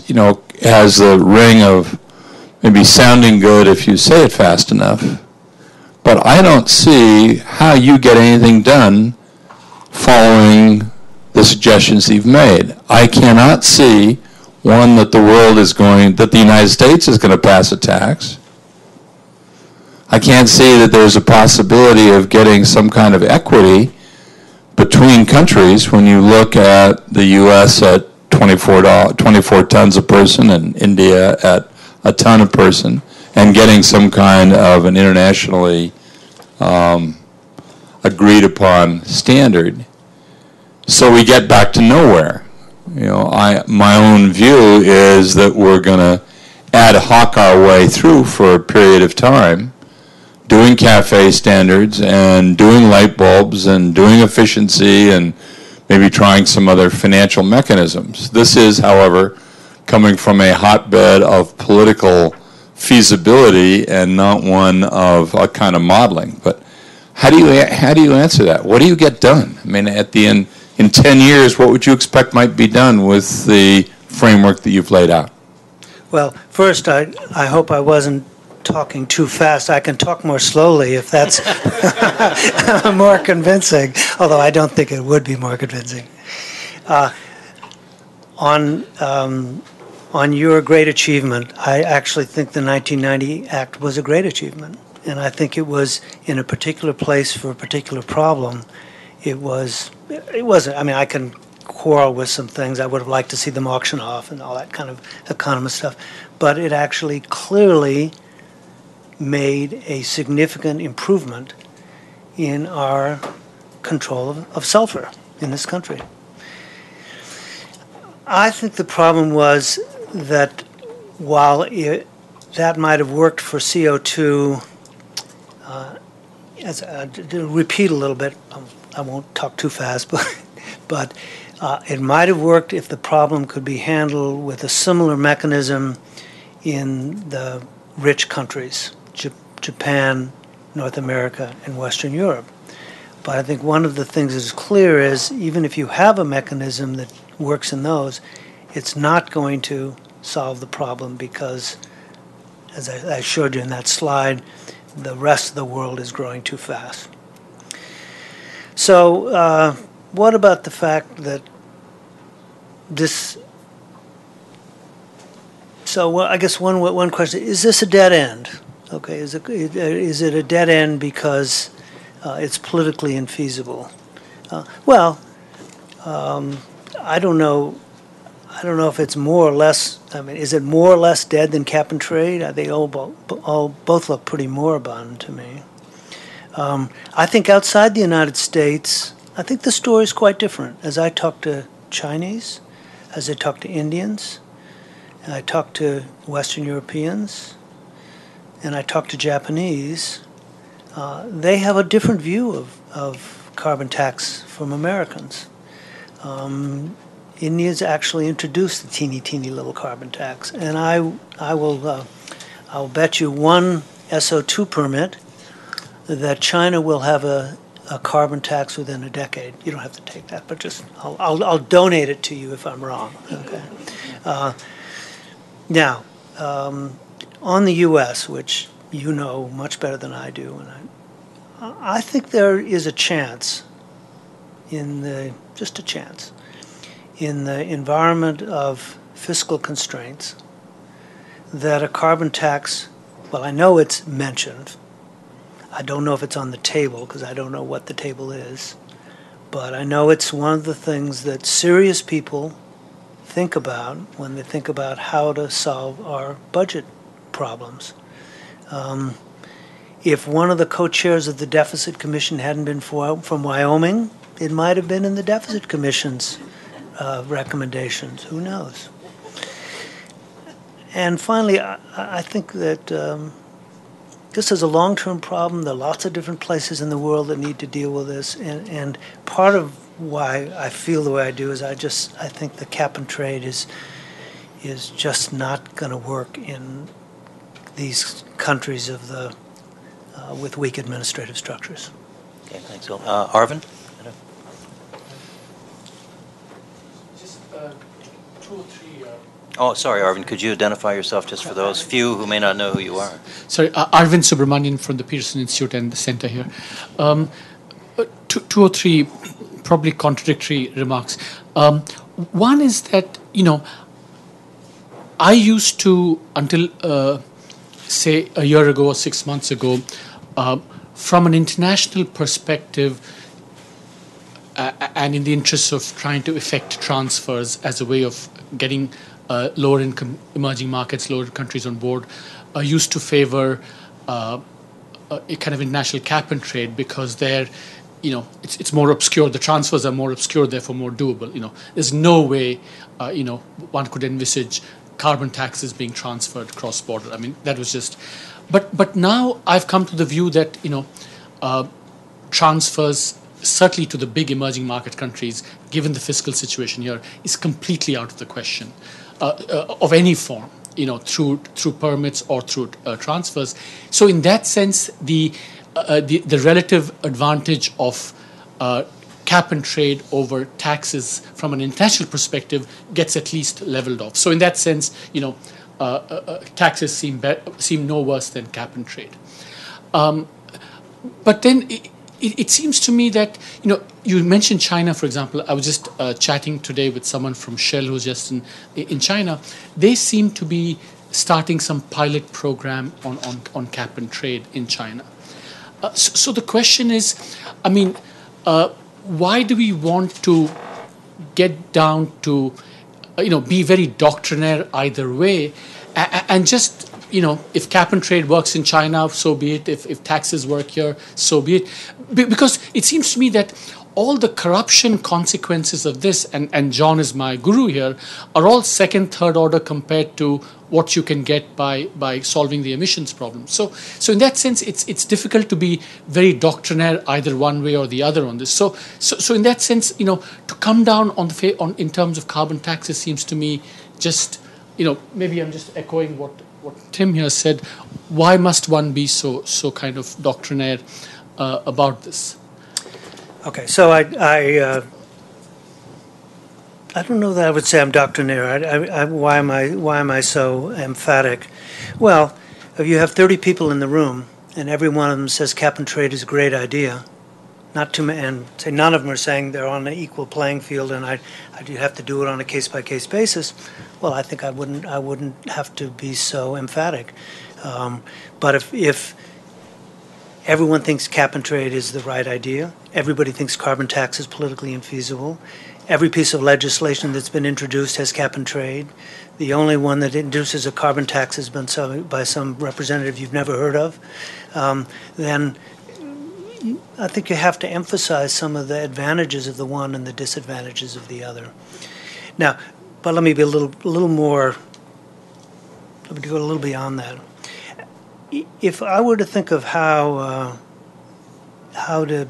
you know, has the ring of maybe sounding good if you say it fast enough. But I don't see how you get anything done following the suggestions you've made. I cannot see one, that the United States is going to pass a tax. I can't see that there's a possibility of getting some kind of equity between countries when you look at the U.S. at 24 tons a person and India at a ton a person, and getting some kind of an internationally agreed upon standard. So we get back to nowhere. You know, my own view is that we're going to add to hawk our way through for a period of time, doing CAFE standards and doing light bulbs and doing efficiency and maybe trying some other financial mechanisms. This is, however, coming from a hotbed of political feasibility and not one of a kind of modeling. But how do you answer that? What do you get done? I mean, at the end, in 10 years, what would you expect might be done with the framework that you've laid out? Well, first, I hope I wasn't talking too fast. I can talk more slowly if that's more convincing, although I don't think it would be more convincing. On your great achievement, I actually think the 1990 Act was a great achievement. And I think it was in a particular place for a particular problem. It wasn't, I mean, I can quarrel with some things. I would have liked to see them auction off and all that kind of economist stuff. But it actually clearly made a significant improvement in our control of sulfur in this country. I think the problem was that while that might have worked for CO2, to repeat a little bit, I won't talk too fast, but it might have worked if the problem could be handled with a similar mechanism in the rich countries, Japan, North America, and Western Europe. But I think one of the things that is clear is even if you have a mechanism that works in those, it's not going to solve the problem because, as I showed you in that slide, the rest of the world is growing too fast. So what about the fact that this, so well, I guess one question, is this a dead end? Okay, is it a dead end because it's politically infeasible? I don't know if it's more or less, I mean, is it more or less dead than cap and trade? They both look pretty moribund to me. I think outside the United States, I think the story is quite different. As I talk to Chinese, as I talk to Indians, and I talk to Western Europeans, and I talk to Japanese, they have a different view of carbon tax from Americans. Indians actually introduced the teeny little carbon tax, and I'll bet you one SO2 permit that China will have a carbon tax within a decade. You don't have to take that, but just I'll donate it to you if I'm wrong. Okay. Now, on the U.S., which you know much better than I do, and I think there is a chance in the environment of fiscal constraints that a carbon tax, well, I know it's mentioned. I don't know if it's on the table because I don't know what the table is, but I know it's one of the things that serious people think about when they think about how to solve our budget problems. If one of the co-chairs of the Deficit Commission hadn't been from Wyoming, it might have been in the Deficit Commission's recommendations. Who knows? And finally, I think that this is a long-term problem. There are lots of different places in the world that need to deal with this. And part of why I feel the way I do is I think the cap and trade is just not going to work in these countries of the with weak administrative structures. Okay, thanks, Will. Arvind. Oh, sorry, Arvind. Could you identify yourself just for those few who may not know who you are? Sorry, Arvind Subramanian from the Peterson Institute and the Center here. Two or three probably contradictory remarks. One is that, you know, I used to, until, say, a year ago or 6 months ago, from an international perspective, and in the interests of trying to effect transfers as a way of getting lower-income emerging markets, lower countries on board, used to favor a kind of international cap and trade because they're, you know, it's more obscure. The transfers are more obscure, therefore more doable. You know, there's no way, you know, one could envisage carbon taxes being transferred cross-border. I mean, that was just... But now I've come to the view that, you know, transfers, certainly to the big emerging market countries, given the fiscal situation here, is completely out of the question of any form, you know, through permits or through transfers. So in that sense, the relative advantage of cap and trade over taxes from an international perspective gets at least leveled off. So in that sense, you know, taxes seem no worse than cap and trade. But then it seems to me that, you know, you mentioned China, for example. I was just chatting today with someone from Shell who's just in China. They seem to be starting some pilot program on cap and trade in China. So the question is, I mean, why do we want to get down to, you know, be very doctrinaire either way and just, you know, if cap and trade works in China, so be it. If taxes work here, so be it. Because it seems to me that all the corruption consequences of this, and John is my guru here, are all second, third order compared to what you can get by solving the emissions problem. So in that sense, it's difficult to be very doctrinaire either one way or the other on this. So in that sense, you know, to come down on in terms of carbon taxes seems to me just, you know, maybe I'm just echoing what Tim here said. Why must one be so kind of doctrinaire about this? Okay, so I don't know that I would say I'm doctrinaire. Why am I so emphatic? Well, if you have 30 people in the room and every one of them says cap and trade is a great idea, and say none of them are saying they're on an equal playing field and I do have to do it on a case-by-case basis, well, I think I wouldn't have to be so emphatic. But if everyone thinks cap and trade is the right idea, everybody thinks carbon tax is politically infeasible, every piece of legislation that's been introduced has cap and trade, the only one that induces a carbon tax has been by some representative you've never heard of, then I think you have to emphasize some of the advantages of the one and the disadvantages of the other. Now, but let me be a little more, let me go a little beyond that. If I were to think of how to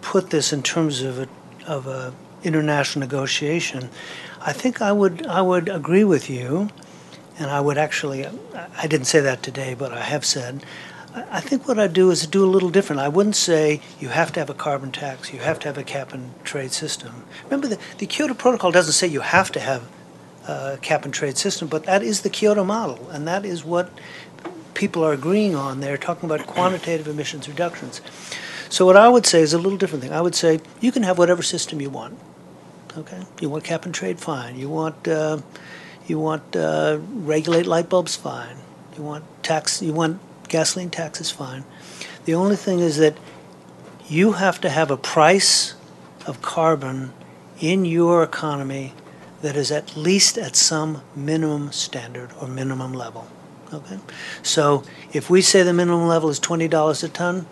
put this in terms of a international negotiation, I think I would agree with you, and I would actually, I didn't say that today, but I have said, I think what I'd do is do a little different. I wouldn't say you have to have a carbon tax, you have to have a cap and trade system. Remember, the Kyoto Protocol doesn't say you have to have a cap and trade system, but that is the Kyoto model, and that is what people are agreeing on. They're talking about quantitative emissions reductions. So what I would say is a little different thing. I would say you can have whatever system you want. Okay, you want cap and trade, fine. You want regulate light bulbs, fine. You want tax, you want gasoline tax is fine. The only thing is that you have to have a price of carbon in your economy that is at least at some minimum standard or minimum level. Okay? So if we say the minimum level is $20 a ton,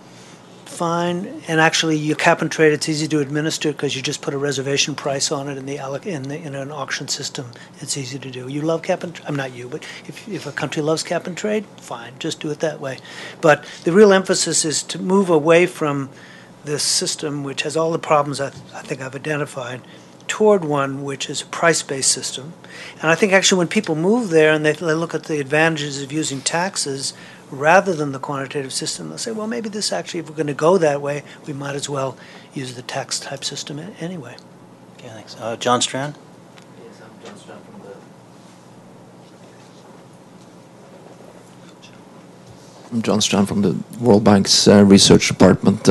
fine. And actually, you cap and trade, it's easy to administer because you just put a reservation price on it in an auction system. It's easy to do. You love cap and trade? I'm not you, but if a country loves cap and trade, fine, just do it that way. But the real emphasis is to move away from this system, which has all the problems I think I've identified, toward one which is a price-based system. And I think actually when people move there and they look at the advantages of using taxes rather than the quantitative system, they'll say, well, maybe this actually, if we're going to go that way, we might as well use the tax-type system anyway. Okay, thanks. John Strand? Yes, I'm John Strand from the... World Bank's Research Department.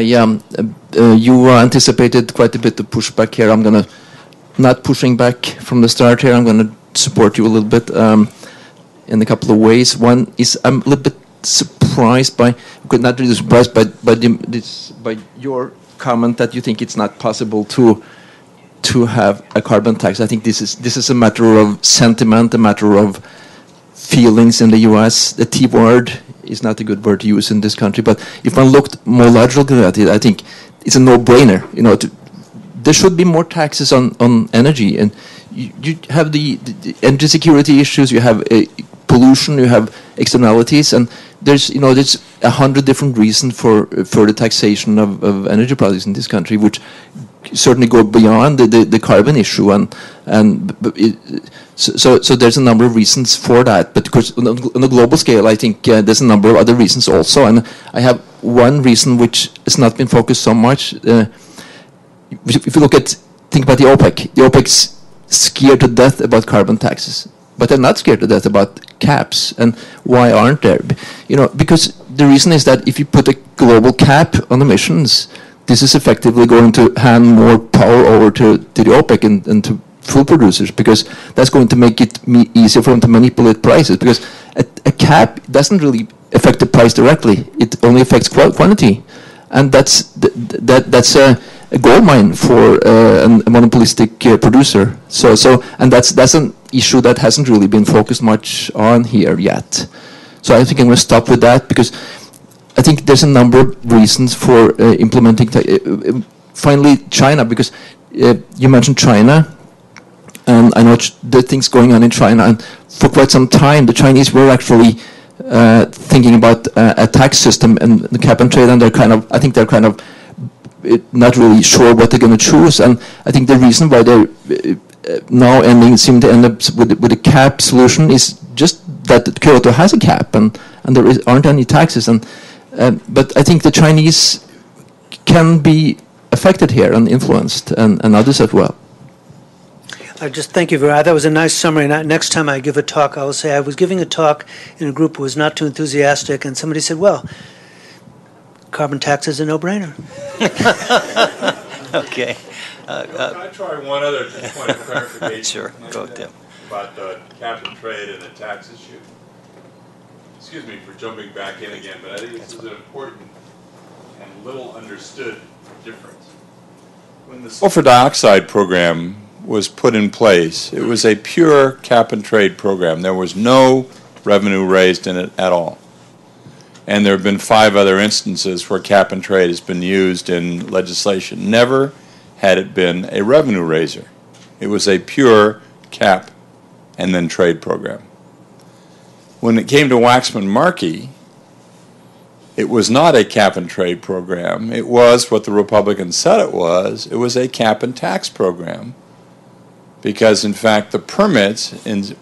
You anticipated quite a bit of pushback here. I'm going to, not pushing back from the start here, I'm going to support you a little bit in a couple of ways. One is I'm a little bit surprised by, not really surprised by your comment that you think it's not possible to have a carbon tax. I think this is a matter of sentiment, a matter of feelings in the U.S. The T word is not a good word to use in this country, but if one looked more logically at it, I think it's a no-brainer. You know, there should be more taxes on energy, and you have the energy security issues, you have pollution, you have externalities, and there's, you know, there's 100 different reasons for further taxation of energy products in this country, which certainly go beyond the carbon issue, and so there's a number of reasons for that. But of course, on a global scale, I think there's a number of other reasons also. And I have one reason which has not been focused so much. If you think about the OPEC's scared to death about carbon taxes, but they're not scared to death about caps. And why aren't there? You know, because the reason is that if you put a global cap on emissions, this is effectively going to hand more power over to the OPEC and to food producers, because that's going to make it easier for them to manipulate prices, because a cap doesn't really affect the price directly. It only affects quantity. And that's a gold mine for a monopolistic producer. And that's an issue that hasn't really been focused much on here yet. So I think I'm going to stop with that, because I think there's a number of reasons for implementing. Finally, China, because you mentioned China, and I know the things going on in China, and for quite some time the Chinese were actually thinking about a tax system and the cap and trade, and I think they're kind of not really sure what they're going to choose. And I think the reason why they're now seem to end up with a cap solution is just that Kyoto has a cap, and there aren't any taxes. But I think the Chinese can be affected here and influenced, and others as well. I just thank you very much. That was a nice summary. Next time I give a talk, I will say I was giving a talk in a group who was not too enthusiastic, and somebody said, well, carbon tax is a no-brainer. Okay. Can I try one other point of clarification? Sure, go ahead. About the cap and trade and the tax issue. Excuse me for jumping back in again, but I think this is an important and little understood difference. When the sulfur dioxide program was put in place, it was a pure cap and trade program. There was no revenue raised in it at all. And there have been 5 other instances where cap and trade has been used in legislation. Never had it been a revenue raiser. It was a pure cap and then trade program. When it came to Waxman-Markey, it was not a cap and trade program. It was what the Republicans said it was. It was a cap and tax program, because in fact the permits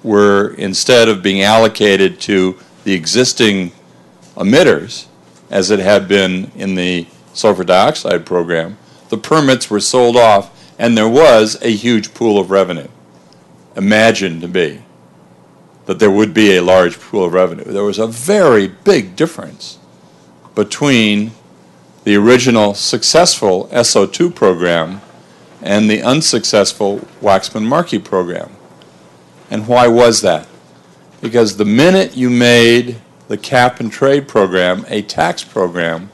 were, instead of being allocated to the existing emitters as it had been in the sulfur dioxide program, the permits were sold off, and there was a huge pool of revenue imagined to be, that there would be a large pool of revenue. There was a very big difference between the original successful SO2 program and the unsuccessful Waxman-Markey program. And why was that? Because the minute you made the cap and trade program a tax program,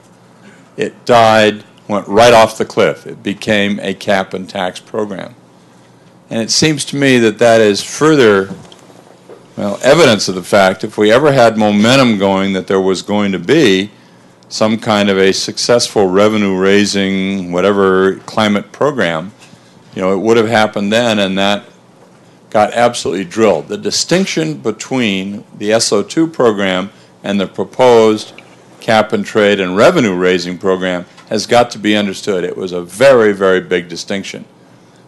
it died, went right off the cliff. It became a cap and tax program. And it seems to me that that is further evidence of the fact, if we ever had momentum going, that there was going to be some kind of a successful revenue-raising, whatever, climate program, you know, it would have happened then, and that got absolutely drilled. The distinction between the SO2 program and the proposed cap and trade and revenue-raising program has got to be understood. It was a very, very big distinction.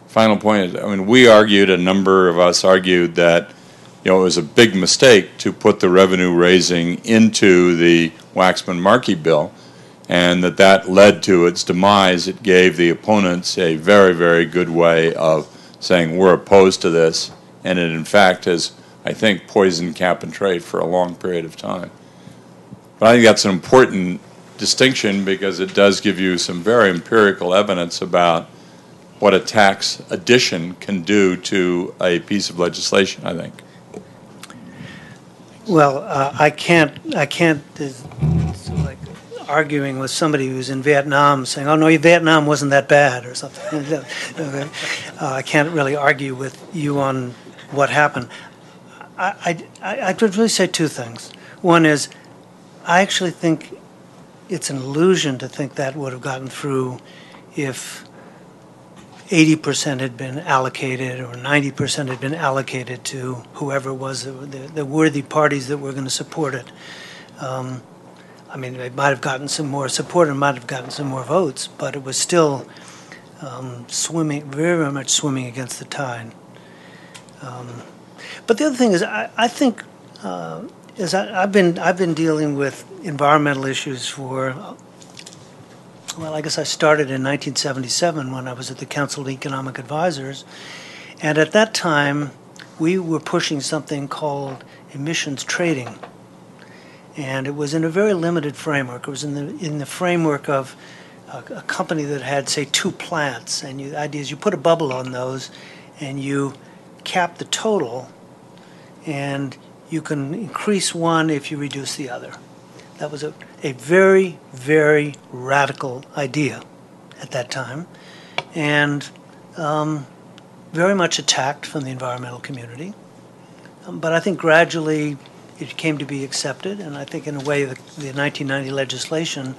Final point is, I mean, we argued, a number of us argued that, you know, it was a big mistake to put the revenue raising into the Waxman-Markey bill, and that that led to its demise. It gave the opponents a very, very good way of saying we're opposed to this, and it in fact has, I think, poisoned cap and trade for a long period of time. But I think that's an important distinction, because it does give you some very empirical evidence about what a tax addition can do to a piece of legislation, I think. Well, I can't like arguing with somebody who's in Vietnam saying, oh, no, Vietnam wasn't that bad or something. Okay. I can't really argue with you on what happened. I could really say 2 things. One is, I actually think it's an illusion to think that would have gotten through if 80% had been allocated or 90% had been allocated to whoever was the worthy parties that were going to support it. I mean, they might have gotten some more support and might have gotten some more votes, but it was still very much swimming against the tide. But the other thing is, I think I've been dealing with environmental issues for, well, I guess I started in 1977 when I was at the Council of Economic Advisors, and at that time we were pushing something called emissions trading, and it was in a very limited framework. It was in the framework of a company that had, say, 2 plants, and the idea is you put a bubble on those and you cap the total, and you can increase one if you reduce the other. That was a very, very radical idea at that time, and very much attacked from the environmental community. But I think gradually it came to be accepted, and I think in a way the 1990 legislation,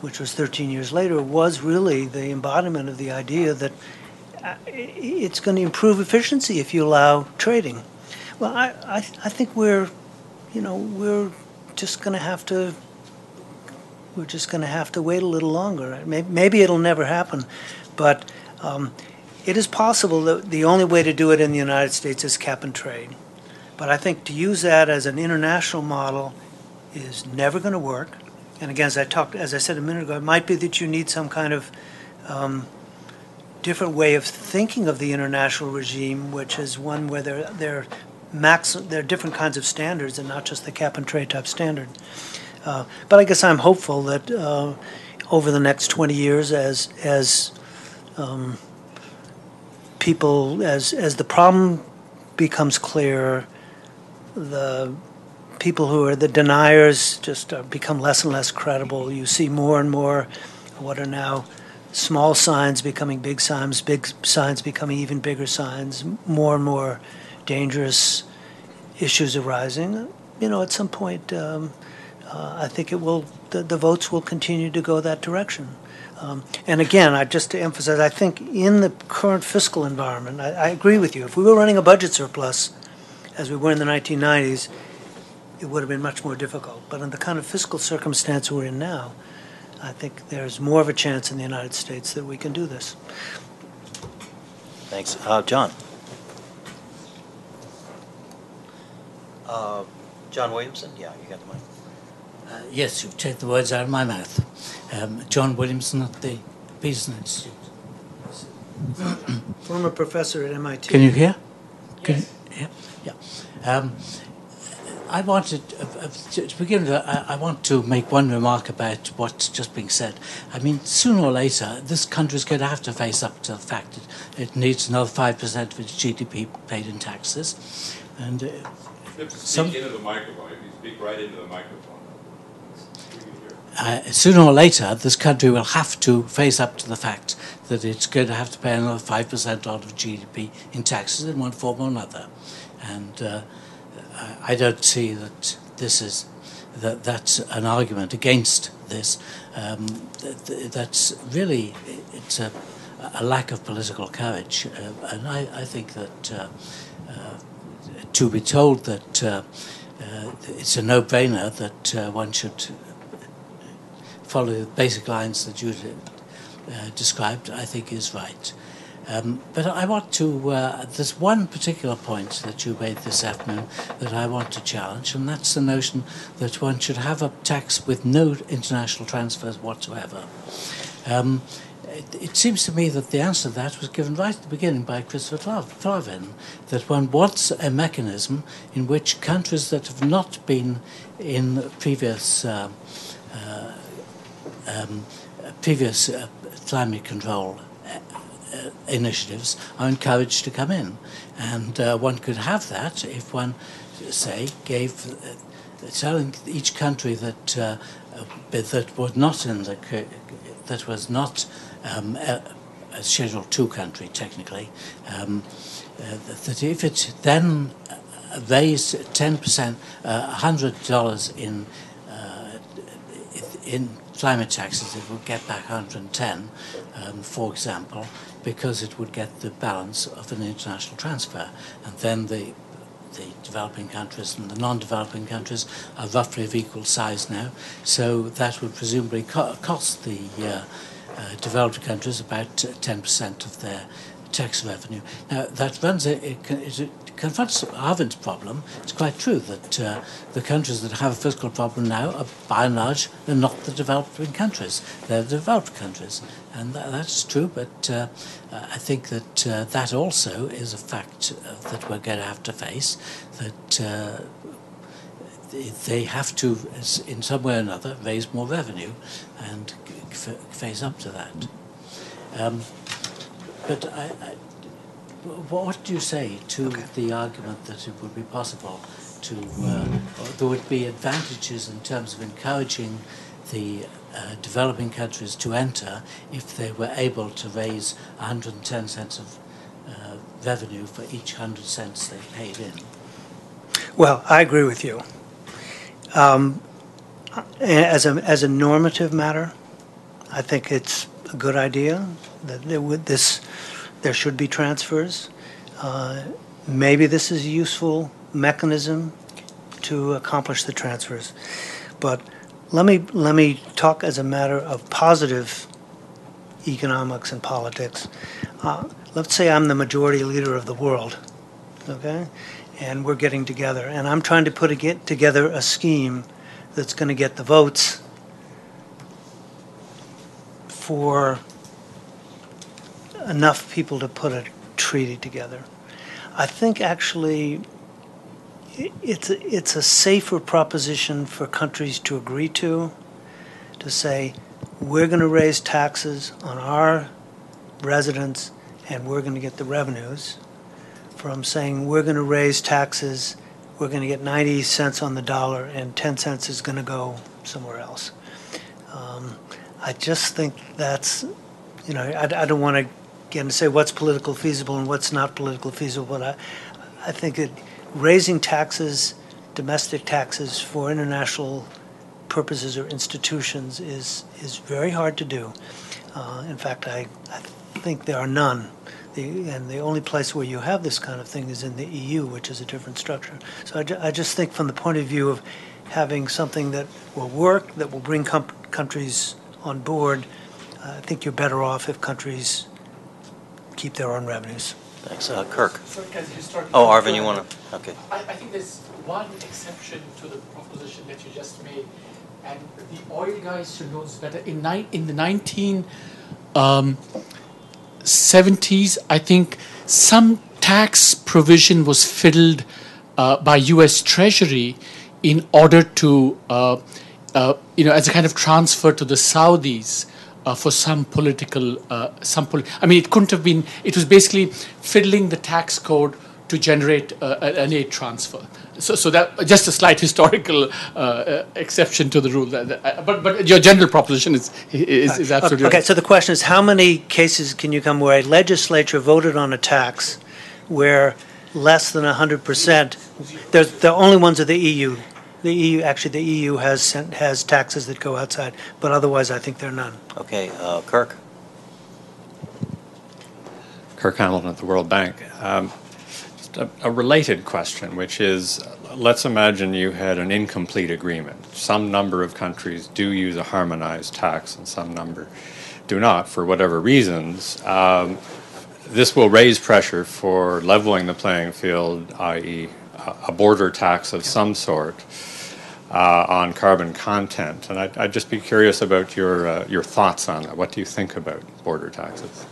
which was 13 years later, was really the embodiment of the idea that it's going to improve efficiency if you allow trading. Well, I think we're just going to have to wait a little longer. Maybe it'll never happen, but it is possible that the only way to do it in the United States is cap and trade. But I think to use that as an international model is never going to work. And again, as I said a minute ago, it might be that you need some kind of different way of thinking of the international regime, which is one where there are different kinds of standards and not just the cap and trade type standard. But I guess I'm hopeful that over the next 20 years, as the problem becomes clearer, the people who are the deniers just become less and less credible. You see more and more what are now small signs becoming big signs becoming even bigger signs, more and more dangerous issues arising. You know, at some point, I think it will. The votes will continue to go that direction. And again, just to emphasize, I think in the current fiscal environment, I agree with you. If we were running a budget surplus, as we were in the 1990s, it would have been much more difficult. But in the kind of fiscal circumstance we're in now, I think there's more of a chance in the United States that we can do this. Thanks. John. John Williamson? Yeah, you got the mic. Yes, you've taken the words out of my mouth. John Williamson at the Peterson Institute. Former professor at MIT. Can you hear? Yes. Yeah. I wanted, to begin with, I want to make one remark about what's just being said. I mean, sooner or later, this country's going to have to face up to the fact that it needs another 5% of its GDP paid in taxes. And speak into the microphone. If you speak right into the microphone. Sooner or later, this country will have to face up to the fact that it's going to have to pay another 5% out of GDP in taxes in one form or another. And I don't see that that's an argument against this. That's really, it's a lack of political courage, and I think that to be told that it's a no-brainer that one should follow the basic lines that you described, I think is right. But I want to, there's one particular point that you made this afternoon that I want to challenge, and that's the notion that one should have a tax with no international transfers whatsoever. It seems to me that the answer to that was given right at the beginning by Christopher Flavin, that one wants a mechanism in which countries that have not been in previous climate control initiatives are encouraged to come in, and one could have that if one, say, gave telling each country that that was not a Schedule II country technically, that if it then raised $10%, $100 in climate taxes, it would get back 110, for example, because it would get the balance of an international transfer. And then the developing countries and the non-developing countries are roughly of equal size now, so that would presumably cost the developed countries about 10% of their tax revenue. Now, that runs it confronts Arvind's problem. It's quite true that the countries that have a fiscal problem now are, by and large, they're not the developing countries. They're the developed countries, and that's true. But I think that that also is a fact that we're going to have to face. That they have to, in some way or another, raise more revenue and face up to that. But what do you say to the argument that it would be possible to, or there would be advantages in terms of encouraging the developing countries to enter if they were able to raise 110 cents of revenue for each 100 cents they paid in? Well, I agree with you. As a normative matter, I think it's a good idea that there should be transfers. Maybe this is a useful mechanism to accomplish the transfers. But let me talk as a matter of positive economics and politics. Let's say I'm the majority leader of the world, okay? And we're getting together. And I'm trying to put together a scheme that's going to get the votes for enough people to put a treaty together. I think actually it's a safer proposition for countries to agree to say we're going to raise taxes on our residents and we're going to get the revenues, from saying we're going to raise taxes, we're going to get 90 cents on the dollar and 10 cents is going to go somewhere else. I just think that's, you know, I don't want to again, to say what's political feasible and what's not political feasible, but I think that raising taxes, domestic taxes for international purposes or institutions is very hard to do. In fact, I think there are none. And the only place where you have this kind of thing is in the EU, which is a different structure. So I just think from the point of view of having something that will work, that will bring countries on board, I think you're better off if countries keep their own revenues. Thanks. Kirk. Sorry, guys, you started. Oh, Arvind, you want to? Okay. I think there's one exception to the proposition that you just made, and the oil guys should know this better. In the 1970s, I think some tax provision was fiddled by U.S. Treasury in order to, as a kind of transfer to the Saudis. For some political, I mean, it couldn't have been. It was basically fiddling the tax code to generate an aid transfer. So that just a slight historical exception to the rule. But your general proposition is absolutely okay. Right. So the question is, how many cases can you come where a legislature voted on a tax where less than 100%? The only ones are the EU. The EU, actually, the EU has taxes that go outside, but otherwise, I think there are none. Okay, Kirk. Kirk Hamilton at the World Bank. Just a related question, which is, let's imagine you had an incomplete agreement. Some number of countries do use a harmonized tax, and some number do not, for whatever reasons. This will raise pressure for leveling the playing field, i.e., a border tax of some sort on carbon content, and I'd just be curious about your thoughts on that. What do you think about border taxes?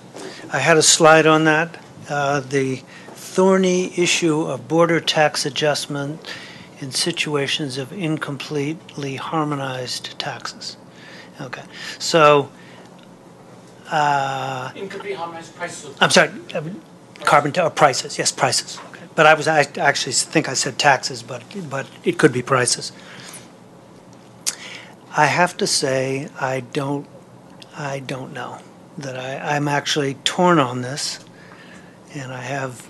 I had a slide on that. The thorny issue of border tax adjustment in situations of incompletely harmonized taxes. Okay, so incomplete harmonized prices. I'm sorry, carbon or prices? Yes, prices. But I actually think I said taxes, but it could be prices. I have to say I don't know that I'm actually torn on this, and I have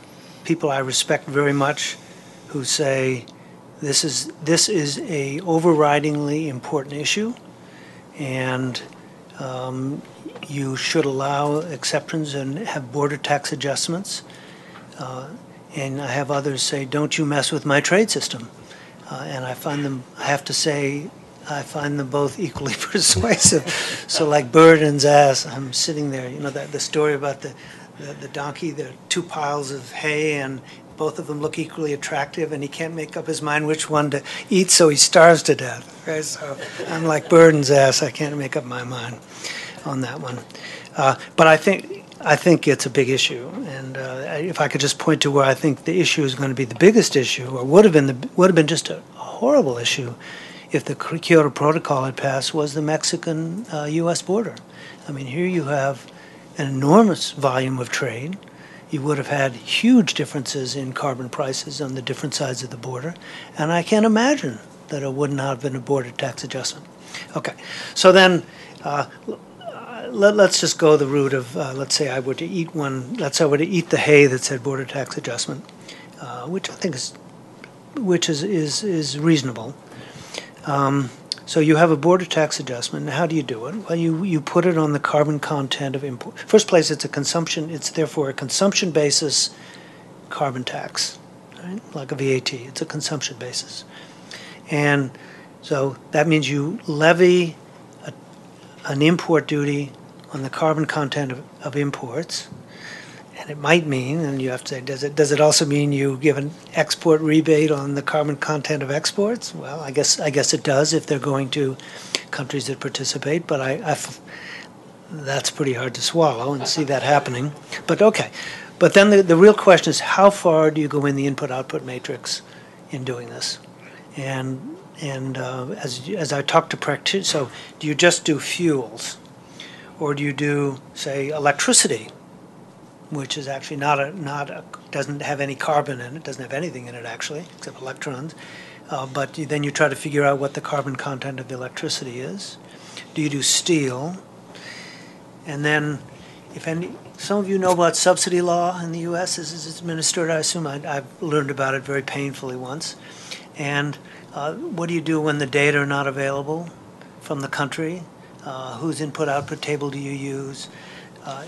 people I respect very much who say this is a overridingly important issue, and you should allow exceptions and have border tax adjustments. And I have others say, don't you mess with my trade system. And I find them, I have to say, I find them both equally persuasive. So like bird and Zaz, I'm sitting there, you know, that the story about the donkey, the two piles of hay, and both of them look equally attractive, and he can't make up his mind which one to eat, so he starves to death. Right? So I'm like bird and Zaz, I can't make up my mind on that one. But I think it's a big issue, and if I could just point to where I think the issue is going to be the biggest issue, or would have been just a horrible issue if the Kyoto Protocol had passed, was the Mexican-U.S. border. I mean, here you have an enormous volume of trade. You would have had huge differences in carbon prices on the different sides of the border, and I can't imagine that it would not have been a border tax adjustment. Okay, so then. Let's just go the route of, let's say I were to eat one, let's say I were to eat the hay that said border tax adjustment, which I think is reasonable. So you have a border tax adjustment. How do you do it? Well, you put it on the carbon content of import. First place, it's a consumption. It's therefore a consumption basis carbon tax, right? Like a VAT. It's a consumption basis. And so that means you levy an import duty on the carbon content of imports, and it might mean, and you have to say, does it also mean you give an export rebate on the carbon content of exports? Well, I guess it does if they're going to countries that participate, but that's pretty hard to swallow and see that happening. But okay, but then the real question is, how far do you go in the input-output matrix in doing this? And as I talk to practitioners, so do you just do fuels, or do you do, say, electricity, which is actually doesn't have any carbon in it, doesn't have anything in it actually except electrons, but then you try to figure out what the carbon content of the electricity is. Do you do steel? And then, if any, some of you know about subsidy law in the U.S. as it's administered. I assume I've learned about it very painfully once, and. What do you do when the data are not available from the country? Whose input-output table do you use?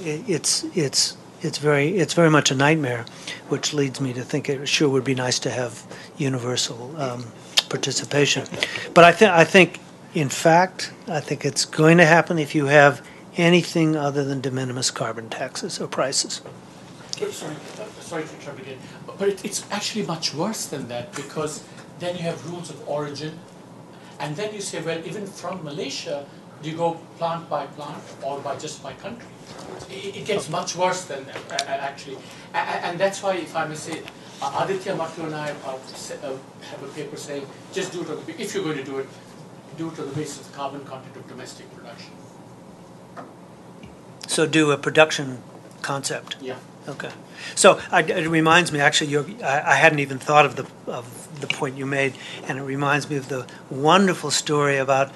It's very much a nightmare, which leads me to think it sure would be nice to have universal participation. But I think in fact I think it's going to happen if you have anything other than de minimis carbon taxes or prices. Sorry to interrupt again, but it's actually much worse than that, because. Then you have rules of origin, and then you say, well, even from Malaysia, do you go plant by plant or by just by country? It gets much worse than that, actually. And that's why, if I may say, Aditya Mathur and I have a paper saying, just do it on the, if you're going to do it on the basis of the carbon content of domestic production. So do a production concept. Yeah. Okay. So it reminds me, actually, I hadn't even thought of the point you made, and it reminds me of the wonderful story about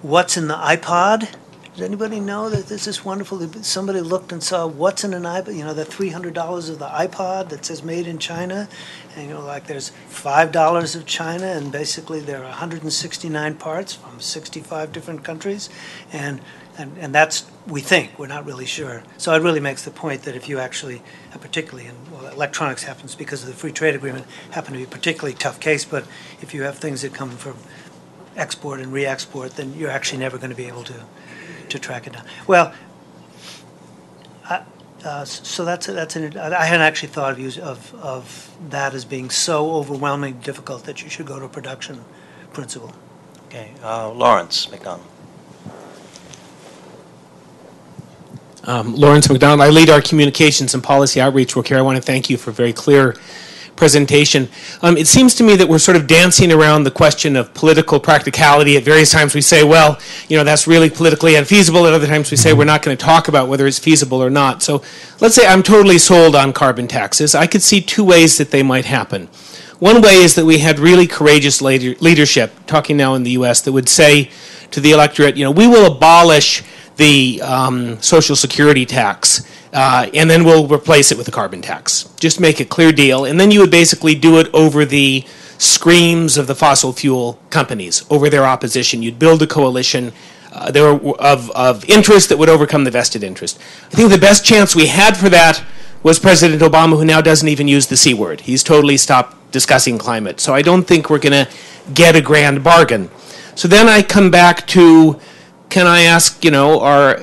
what's in the iPod. Does anybody know that this is wonderful? Somebody looked and saw what's in an iPod, you know, the $300 of the iPod that says made in China, and you know, like there's $5 of China, and basically there are 169 parts from 65 different countries, and that's, we think, we're not really sure. So it really makes the point that if you actually, particularly in, well, electronics happens because of the free trade agreement, happen to be a particularly tough case, but if you have things that come from export and re-export, then you're actually never going to be able to track it down. Well, so I hadn't actually thought of that as being so overwhelmingly difficult that you should go to a production principle. Okay, Lawrence McDonald. Lawrence McDonald. I lead our communications and policy outreach work here. I want to thank you for a very clear presentation. It seems to me that we're sort of dancing around the question of political practicality. At various times we say, well, you know, that's really politically unfeasible. At other times we say we're not going to talk about whether it's feasible or not. So let's say I'm totally sold on carbon taxes. I could see two ways that they might happen. One way is that we had really courageous leadership, talking now in the U.S., that would say to the electorate, you know, we will abolish the Social Security tax, and then we'll replace it with a carbon tax. Just make a clear deal, and then you would basically do it over the screams of the fossil fuel companies over their opposition. You'd build a coalition of interest that would overcome the vested interest. I think the best chance we had for that was President Obama, who now doesn't even use the C word. He's totally stopped discussing climate. So I don't think we're going to get a grand bargain. So then I come back to, can I ask, you know, our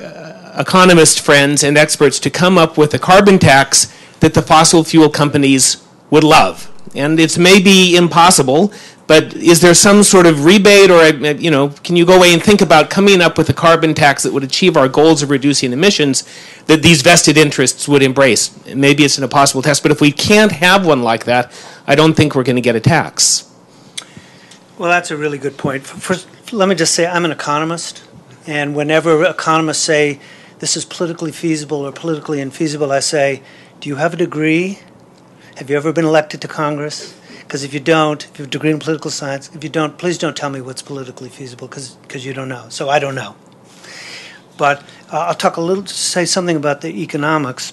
economist friends and experts to come up with a carbon tax that the fossil fuel companies would love? And it's maybe impossible, but is there some sort of rebate, or, you know, can you go away and think about coming up with a carbon tax that would achieve our goals of reducing emissions that these vested interests would embrace? Maybe it's an impossible task, but if we can't have one like that, I don't think we're going to get a tax. Well, that's a really good point. First, let me just say I'm an economist, and whenever economists say this is politically feasible or politically infeasible, I say, do you have a degree? Have you ever been elected to Congress? Because if you don't, if you have a degree in political science, if you don't, please don't tell me what's politically feasible, because you don't know. So I don't know. But I'll talk a little, say something about the economics.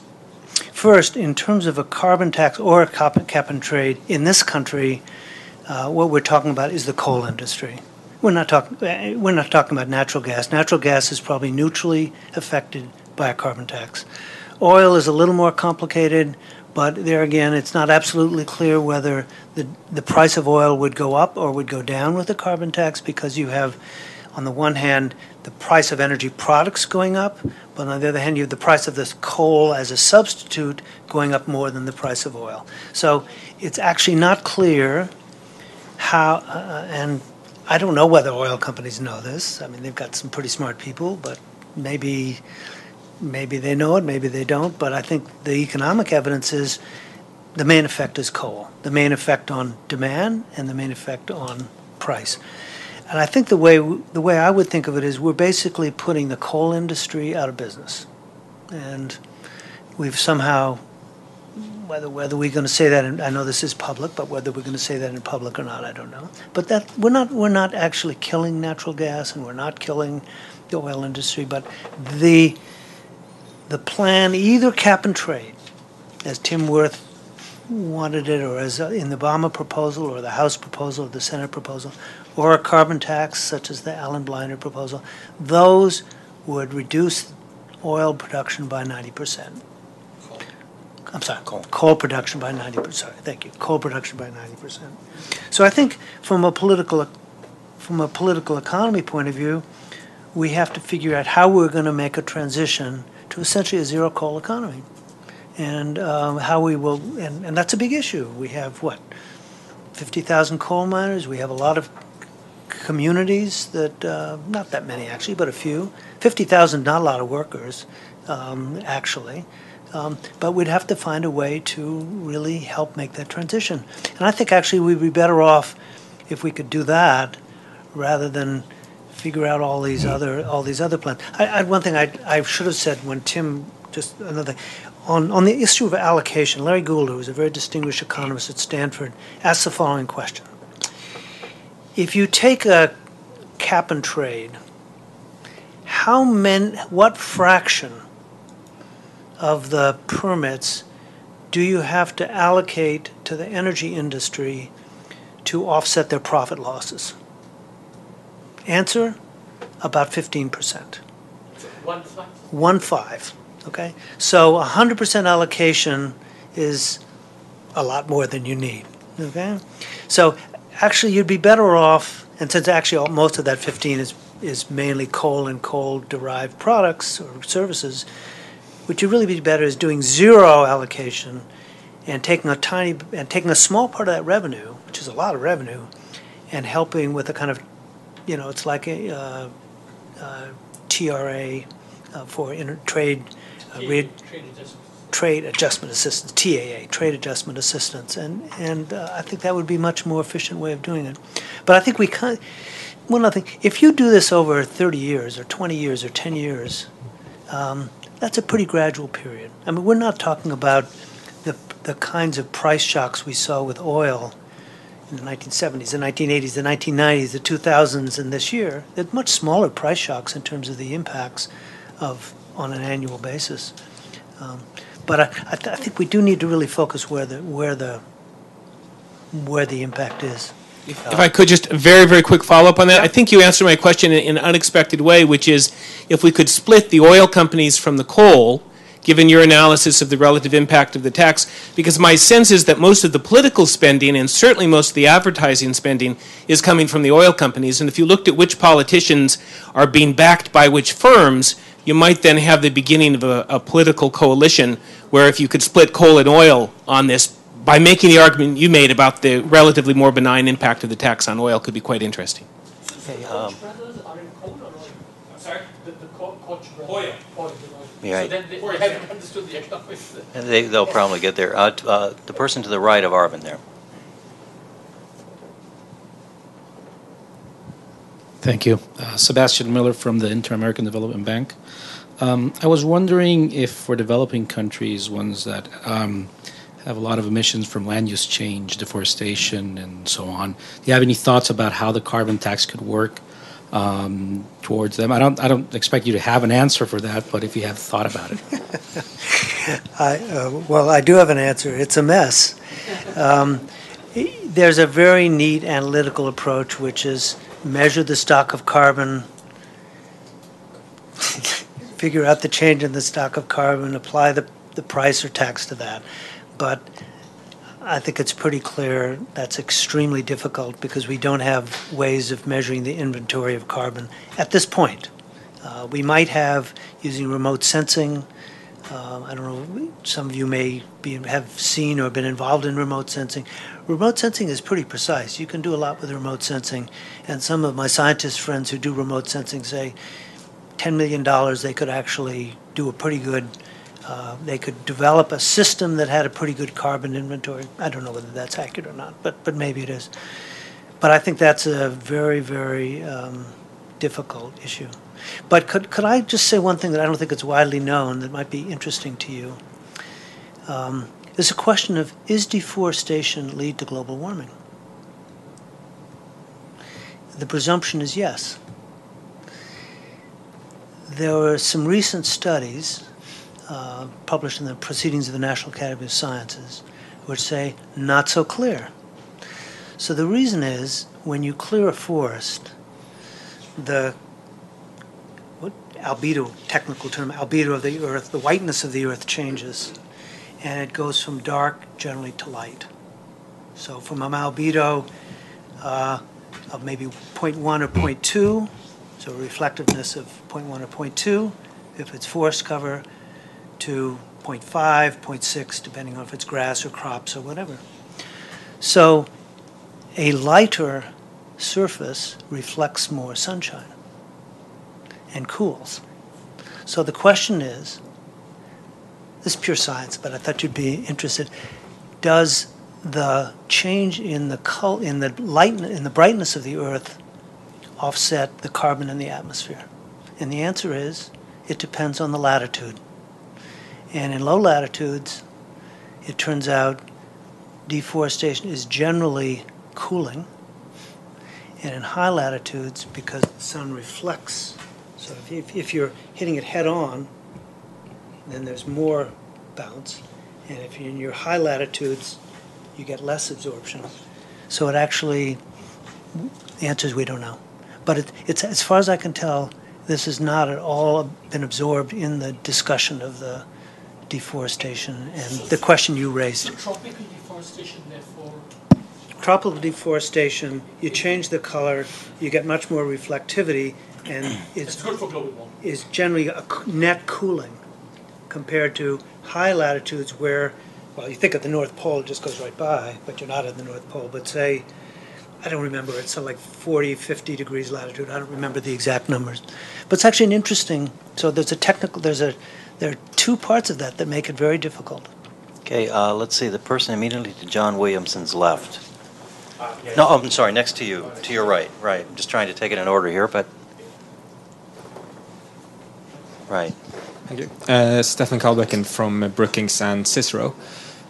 First, in terms of a carbon tax or a cap and trade in this country, what we're talking about is the coal industry. We're not talking about natural gas. Natural gas is probably neutrally affected by a carbon tax. Oil is a little more complicated. But there again, it's not absolutely clear whether the price of oil would go up or would go down with the carbon tax, because you have, on the one hand, the price of energy products going up, but on the other hand, you have the price of this coal as a substitute going up more than the price of oil. So it's actually not clear how, and I don't know whether oil companies know this. I mean, they've got some pretty smart people, but maybe they know it, maybe they don't, but I think the economic evidence is the main effect is coal, the main effect on demand and the main effect on price. And I think the way I would think of it is we're basically putting the coal industry out of business. And we've somehow, whether we're going to say that, I know this is public, but whether we're going to say that in public or not, I don't know. But that we're not actually killing natural gas, and we're not killing the oil industry, but the plan, either cap and trade, as Tim Wirth wanted it, or as in the Obama proposal, or the House proposal, or the Senate proposal, or a carbon tax, such as the Alan Blinder proposal, those would reduce oil production by 90%. Coal. I'm sorry, coal production by 90%. Sorry, thank you. Coal production by 90%. So I think from a political economy point of view, we have to figure out how we're going to make a transition to essentially a zero coal economy, and how we will, and that's a big issue. We have, what, 50,000 coal miners. We have a lot of communities that, not that many actually, but a few. 50,000, not a lot of workers, actually. But we'd have to find a way to really help make that transition. And I think actually we'd be better off if we could do that rather than figure out all these other plans. One thing I should have said when Tim, just another thing, on the issue of allocation, Larry Goulder, who's a very distinguished economist at Stanford, asked the following question. If you take a cap and trade, what fraction of the permits do you have to allocate to the energy industry to offset their profit losses? Answer, about 15%. 1/5. 1/5, okay? So 100% allocation is a lot more than you need, okay? So actually you'd be better off, and since actually most of that 15 is mainly coal and coal-derived products or services, what you'd really be better is doing zero allocation and taking a small part of that revenue, which is a lot of revenue, and helping with a kind of, you know, it's like a TRA for trade adjustment assistance, TAA, trade adjustment assistance, and I think that would be a much more efficient way of doing it. But I think we can't. One other thing: if you do this over 30 years, or 20 years, or 10 years, that's a pretty gradual period. I mean, we're not talking about the kinds of price shocks we saw with oil in the 1970s, the 1980s, the 1990s, the 2000s, and this year. They're much smaller price shocks in terms of the impacts on an annual basis. But I think we do need to really focus where the where the impact is. If I could, just a very, very quick follow-up on that. Yeah. I think you answered my question in an unexpected way, which is if we could split the oil companies from the coal, given your analysis of the relative impact of the tax, because my sense is that most of the political spending and certainly most of the advertising spending is coming from the oil companies. And if you looked at which politicians are being backed by which firms, you might then have the beginning of a political coalition where if you could split coal and oil on this, by making the argument you made about the relatively more benign impact of the tax on oil could be quite interesting. Okay, I'm sorry? The Koch brothers. Oil. Right. So then they haven't understood the economics. And they'll probably get there. The person to the right of Arvind there. Thank you. Sebastian Miller from the Inter-American Development Bank. I was wondering if for developing countries, ones that have a lot of emissions from land use change, deforestation, and so on. Do you have any thoughts about how the carbon tax could work towards them? I don't expect you to have an answer for that, but if you have thought about it. Well, I do have an answer. It's a mess. There's a very neat analytical approach, which is measure the stock of carbon, figure out the change in the stock of carbon, apply the price or tax to that. But I think it's pretty clear that's extremely difficult because we don't have ways of measuring the inventory of carbon at this point. We might have using remote sensing. I don't know, some of you may have seen or been involved in remote sensing. Remote sensing is pretty precise. You can do a lot with remote sensing. And some of my scientist friends who do remote sensing say $10 million they could actually do a pretty good they could develop a system that had a pretty good carbon inventory. I don't know whether that's accurate or not, but maybe it is. But I think that's a very, very difficult issue. But could I just say one thing that I don't think it's widely known that might be interesting to you? There's a question of, is deforestation lead to global warming? The presumption is yes. There were some recent studies published in the Proceedings of the National Academy of Sciences, which say, not so clear. So the reason is, when you clear a forest, the albedo, technical term, albedo of the earth, the whiteness of the earth changes, and it goes from dark, generally, to light. So from an albedo of maybe 0.1 or 0.2, so a reflectiveness of 0.1 or 0.2, if it's forest cover, to 0.5, 0.6, depending on if it's grass or crops or whatever. So a lighter surface reflects more sunshine and cools. So the question is, this is pure science, but I thought you'd be interested, does the change in the brightness of the earth offset the carbon in the atmosphere? And the answer is, it depends on the latitude. And in low latitudes, it turns out deforestation is generally cooling. And in high latitudes, because the sun reflects, so if you're hitting it head on, then there's more bounce. And if you're in your high latitudes, you get less absorption. So it actually, the answer is we don't know. But it's as far as I can tell, this has not at all been absorbed in the discussion of the deforestation and the question you raised. So tropical deforestation, therefore? Tropical deforestation, you change the color, you get much more reflectivity, and it's generally a net cooling compared to high latitudes where, well, you think of the North Pole, it just goes right by, but you're not at the North Pole, but say, I don't remember, it's like 40, 50 degrees latitude, I don't remember the exact numbers. But it's actually an interesting, so there's a technical, there are two parts of that that make it very difficult. Okay, let's see, the person immediately to John Williamson's left. Yeah, no, I'm sorry, next to you, to your right, right. I'm just trying to take it in order here, but... Right. Thank you. Stefan Kalbecken from Brookings and Cicero.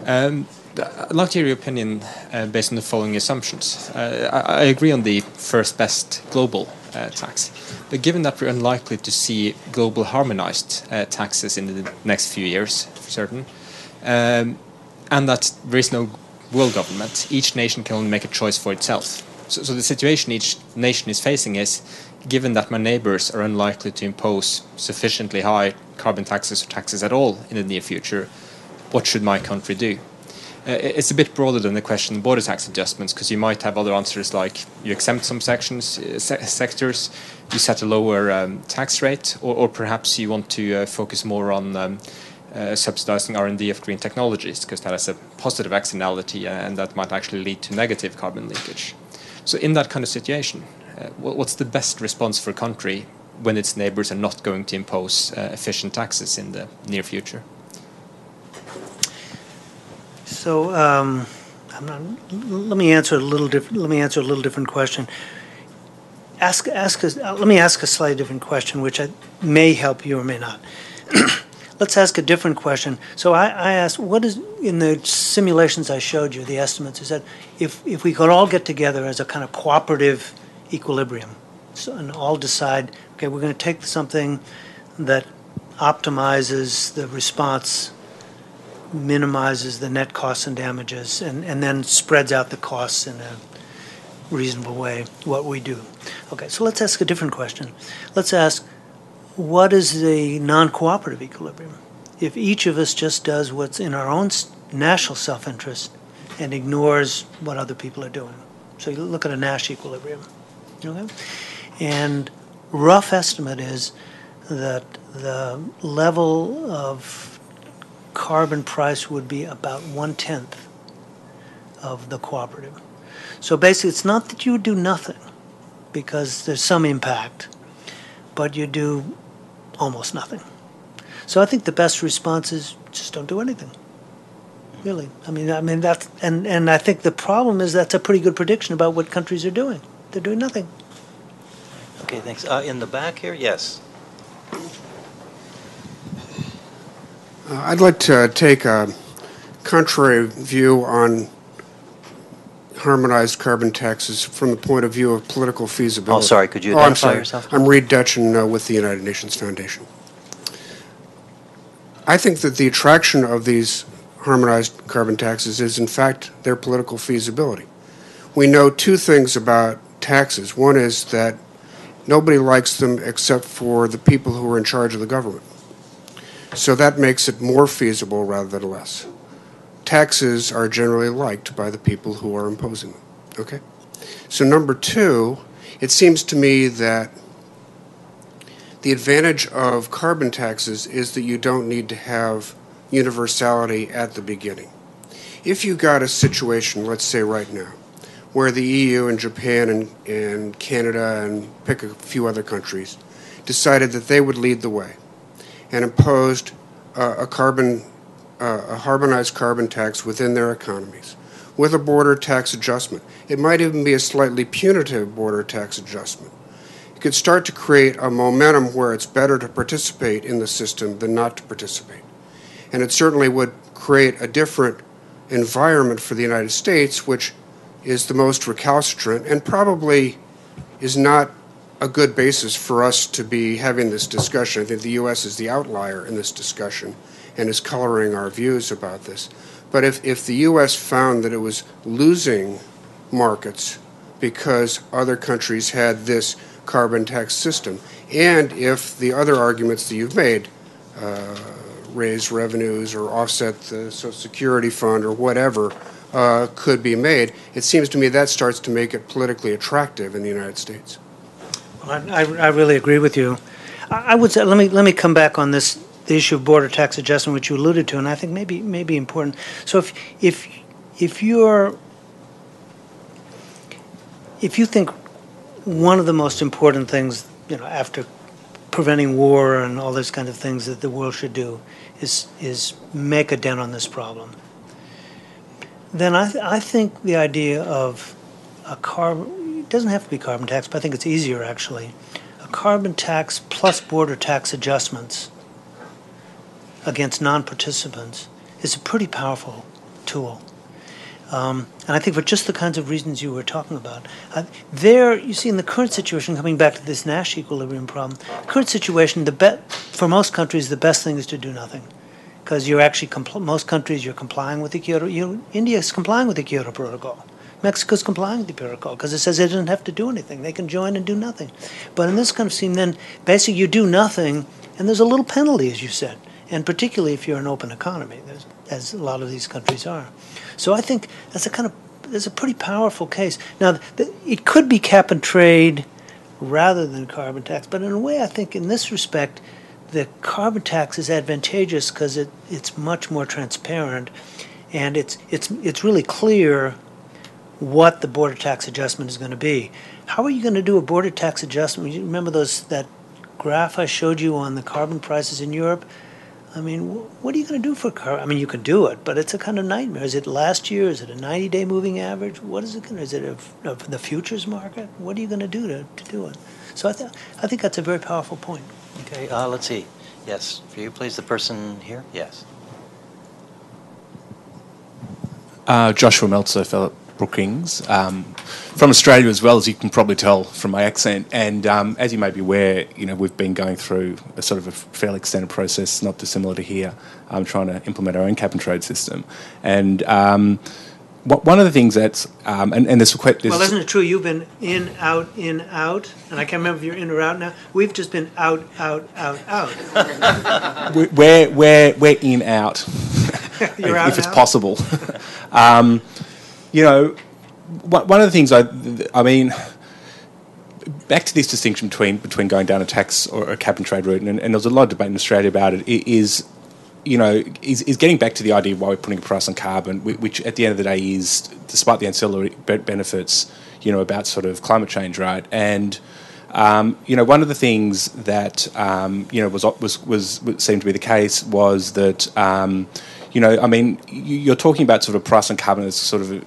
I'd like to hear your opinion based on the following assumptions. I agree on the first best global tax. But given that we're unlikely to see global harmonized taxes in the next few years, for certain, and that there is no world government. Each nation can only make a choice for itself. So the situation each nation is facing is, given that my neighbors are unlikely to impose sufficiently high carbon taxes or taxes at all in the near future, what should my country do? It's a bit broader than the question of border tax adjustments, because you might have other answers like you exempt some sectors, you set a lower tax rate, or perhaps you want to focus more on subsidizing R&D of green technologies, because that has a positive externality and that might actually lead to negative carbon leakage. So in that kind of situation, what's the best response for a country when its neighbors are not going to impose efficient taxes in the near future? So let me answer a little different. Let me answer a little different question. Let me ask a slightly different question, which may help you or may not. Let's ask a different question. So I asked, what is in the simulations I showed you, the estimates, is that if we could all get together as a kind of cooperative equilibrium, so, and all decide, okay, we're going to take something that optimizes the response, minimizes the net costs and damages, and then spreads out the costs in a reasonable way, what we do. Okay, so let's ask a different question. Let's ask, what is the non-cooperative equilibrium? If each of us just does what's in our own national self-interest and ignores what other people are doing. So you look at a Nash equilibrium. Okay? And rough estimate is that the level of carbon price would be about 1/10 of the cooperative. So basically, it's not that you do nothing, because there's some impact, but you do almost nothing. So I think the best response is just don't do anything. Really, I mean that's and I think the problem is that's a pretty good prediction about what countries are doing. They're doing nothing. Okay, thanks. In the back here, yes. I'd like to take a contrary view on harmonized carbon taxes from the point of view of political feasibility. Oh, sorry, could you identify yourself? I'm Reid Dutchin with the United Nations Foundation. I think that the attraction of these harmonized carbon taxes is, in fact, their political feasibility. We know two things about taxes. One is that nobody likes them except for the people who are in charge of the government. So that makes it more feasible rather than less. Taxes are generally liked by the people who are imposing them. Okay? So number two, it seems to me that the advantage of carbon taxes is that you don't need to have universality at the beginning. If you got a situation, let's say right now, where the EU and Japan and Canada and pick a few other countries decided that they would lead the way and imposed a harmonized carbon tax within their economies with a border tax adjustment. It might even be a slightly punitive border tax adjustment. It could start to create a momentum where it's better to participate in the system than not to participate. And it certainly would create a different environment for the United States, which is the most recalcitrant and probably is not a good basis for us to be having this discussion. I think the U.S. is the outlier in this discussion and is coloring our views about this. But if the U.S. found that it was losing markets because other countries had this carbon tax system, and if the other arguments that you've made, raise revenues or offset the Social Security fund or whatever, could be made, it seems to me that starts to make it politically attractive in the United States. I really agree with you. I would say let me come back on this the issue of border tax adjustment, which you alluded to, and I think maybe important. So if you think one of the most important things, you know, after preventing war and all those kind of things that the world should do is make a dent on this problem, then I think the idea of a carbon, it doesn't have to be carbon tax, but I think it's easier, actually. A carbon tax plus border tax adjustments against non-participants is a pretty powerful tool. And I think for just the kinds of reasons you were talking about. You see, in the current situation, coming back to this Nash equilibrium problem, current situation, for most countries, the best thing is to do nothing. because you're actually most countries you're complying with the Kyoto. India is complying with the Kyoto Protocol. Mexico's complying with the protocol because it says they don't have to do anything. They can join and do nothing. But in this kind of scene, then, basically you do nothing, and there's a little penalty, as you said, and particularly if you're an open economy, as a lot of these countries are. So I think that's a kind of, there's a pretty powerful case. Now, it could be cap and trade rather than carbon tax, but in a way I think in this respect, the carbon tax is advantageous because it's much more transparent, and it's really clear what the border tax adjustment is going to be. How are you going to do a border tax adjustment? You remember that graph I showed you on the carbon prices in Europe? I mean, what are you going to do for carbon? I mean, you can do it, but it's a kind of nightmare. Is it last year? Is it a 90-day moving average? What is it going to? Is it the futures market? What are you going to do to do it? So I think that's a very powerful point. Okay, let's see. Yes, for you, please. The person here. Yes. Joshua Meltzer, Philip Brookings, from Australia as well, as you can probably tell from my accent. And as you may be aware, you know, we've been going through a sort of a fairly extended process, not dissimilar to here, trying to implement our own cap and trade system. And one of the things that's and this question, well, isn't it true you've been in, out, and I can't remember if you're in or out now. We've just been out, out, out, out. we're in, out. You're out if it's out? Possible. You know, one of the things I mean, back to this distinction between going down a tax or a cap and trade route, and there was a lot of debate in Australia about it, is, you know, is getting back to the idea of why we're putting a price on carbon, which at the end of the day is, despite the ancillary benefits, you know, about sort of climate change, right? And you know, one of the things that you know was seemed to be the case was that you know, I mean, you're talking about sort of a price on carbon as sort of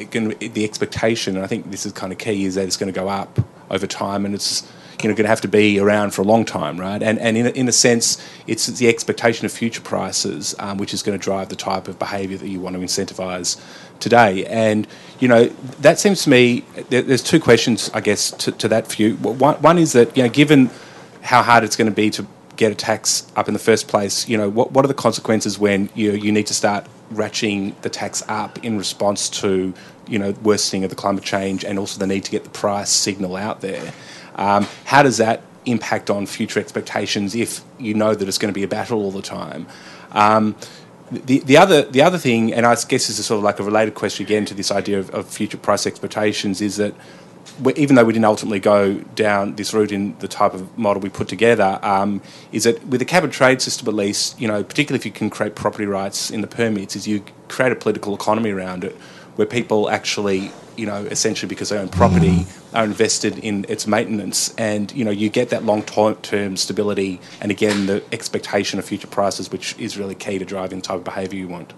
the expectation, and I think this is kind of key, is that it's going to go up over time, and it's, you know, going to have to be around for a long time, right? And in a sense, it's the expectation of future prices which is going to drive the type of behaviour that you want to incentivise today. And you know, that seems to me there's two questions, I guess, to that view. One is that, you know, given how hard it's going to be to get a tax up in the first place, you know, what are the consequences when you need to start ratcheting the tax up in response to, you know, worsening of the climate change and also the need to get the price signal out there? How does that impact on future expectations if you know that it's going to be a battle all the time? The other thing, and I guess this is sort of like a related question again to this idea of future price expectations, is that even though we didn't ultimately go down this route in the type of model we put together, is that with a cap and trade system, at least, you know, particularly if you can create property rights in the permits, is you create a political economy around it where people actually, you know, essentially because they own property, are invested in its maintenance, and, you know, you get that long-term stability and, again, the expectation of future prices, which is really key to driving the type of behaviour you want.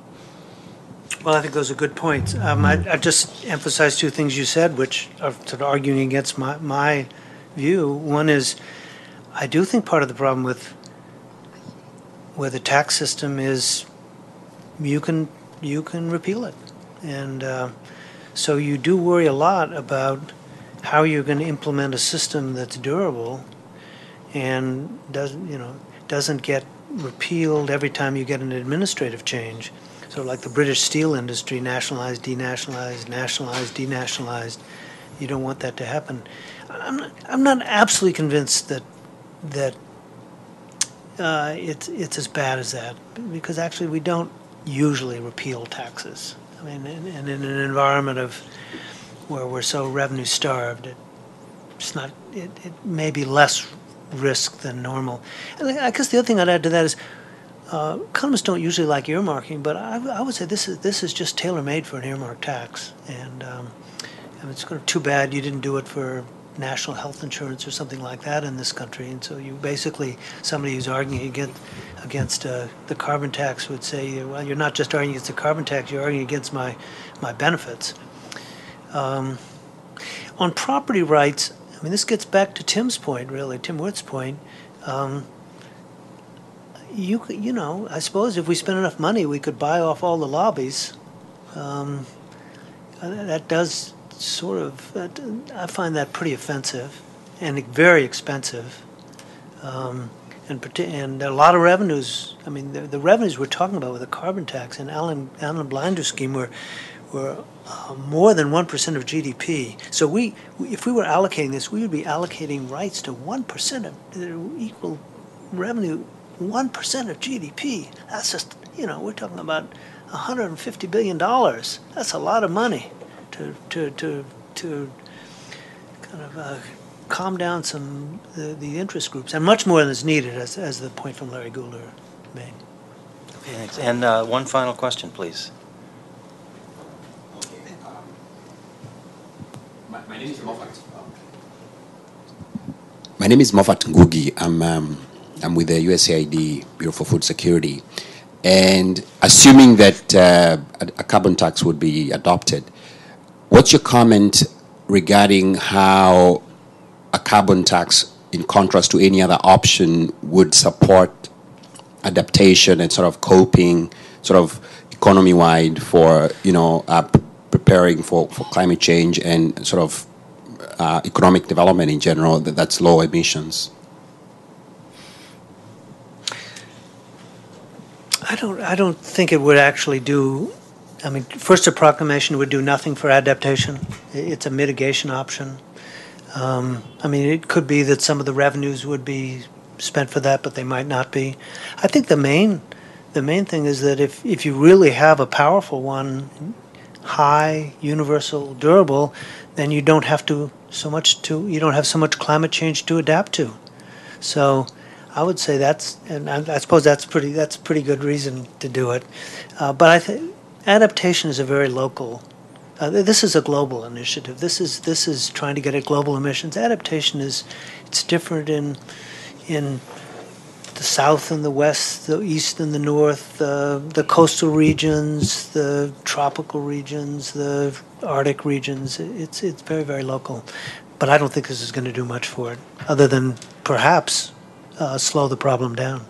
Well, I think those are good points. I just emphasize two things you said, which are sort of arguing against my view. One is, I do think part of the problem with the tax system is you can repeal it, and so you do worry a lot about how you're going to implement a system that's durable and doesn't get repealed every time you get an administrative change. So like the British steel industry, nationalized, denationalized, nationalized, denationalized. You don't want that to happen. I'm not absolutely convinced that it's as bad as that, because actually we don't usually repeal taxes. I mean, and in an environment where we're so revenue starved, it may be less risk than normal. And I guess the other thing I'd add to that is, economists don't usually like earmarking, but I would say this is just tailor-made for an earmark tax, and it's kind of too bad you didn't do it for national health insurance or something like that in this country. And so you basically, somebody who's arguing against the carbon tax would say, well, you're not just arguing against the carbon tax, you're arguing against my benefits. On property rights, I mean, this gets back to Tim's point, really, Tim Wirth's point. You know, I suppose if we spent enough money, we could buy off all the lobbies. That does sort of, I find that pretty offensive and very expensive. and a lot of revenues. I mean, the revenues we're talking about with the carbon tax and Alan Blinder's scheme were more than 1% of GDP. So if we were allocating this, we would be allocating rights to 1% of equal revenue, 1% of GDP. That's just, you know, we're talking about $150 billion. That's a lot of money to kind of calm down some the interest groups, and much more than is needed, as the point from Larry Goulder made. Okay, thanks. And one final question, please. Okay. My name is Moffat. My name is Moffat Ngugi. I'm with the USAID Bureau for Food Security, and assuming that a carbon tax would be adopted, what's your comment regarding how a carbon tax, in contrast to any other option, would support adaptation and sort of coping, sort of economy-wide for, you know, preparing for climate change and sort of economic development in general that's low emissions? I don't think it would actually do. I mean, first, a proclamation would do nothing for adaptation. It's a mitigation option. I mean, it could be that some of the revenues would be spent for that, but they might not be. I think the main thing is that if you really have a powerful one, high, universal, durable, then you don't have so much climate change to adapt to. So I would say I suppose that's pretty good reason to do it. But I think adaptation is a very local. This is a global initiative. This is trying to get at global emissions. Adaptation it's different in the south and the west, the east and the north, the coastal regions, the tropical regions, the Arctic regions. It's very, very local. But I don't think this is going to do much for it, other than perhaps slow the problem down.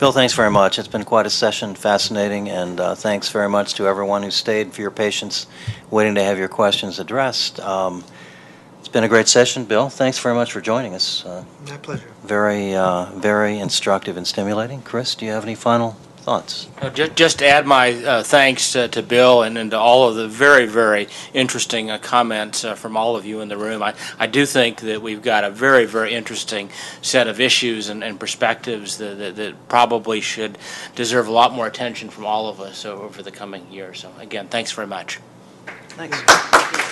Bill, thanks very much. It's been quite a session, fascinating, and thanks very much to everyone who stayed, for your patience, waiting to have your questions addressed. It's been a great session, Bill. Thanks very much for joining us. My pleasure. Very, very instructive and stimulating. Chris, do you have any final thoughts? Just to add my thanks to Bill and to all of the very, very interesting comments from all of you in the room. I do think that we've got a very, very interesting set of issues and perspectives that probably should deserve a lot more attention from all of us over the coming year. So again, thanks very much. Thanks.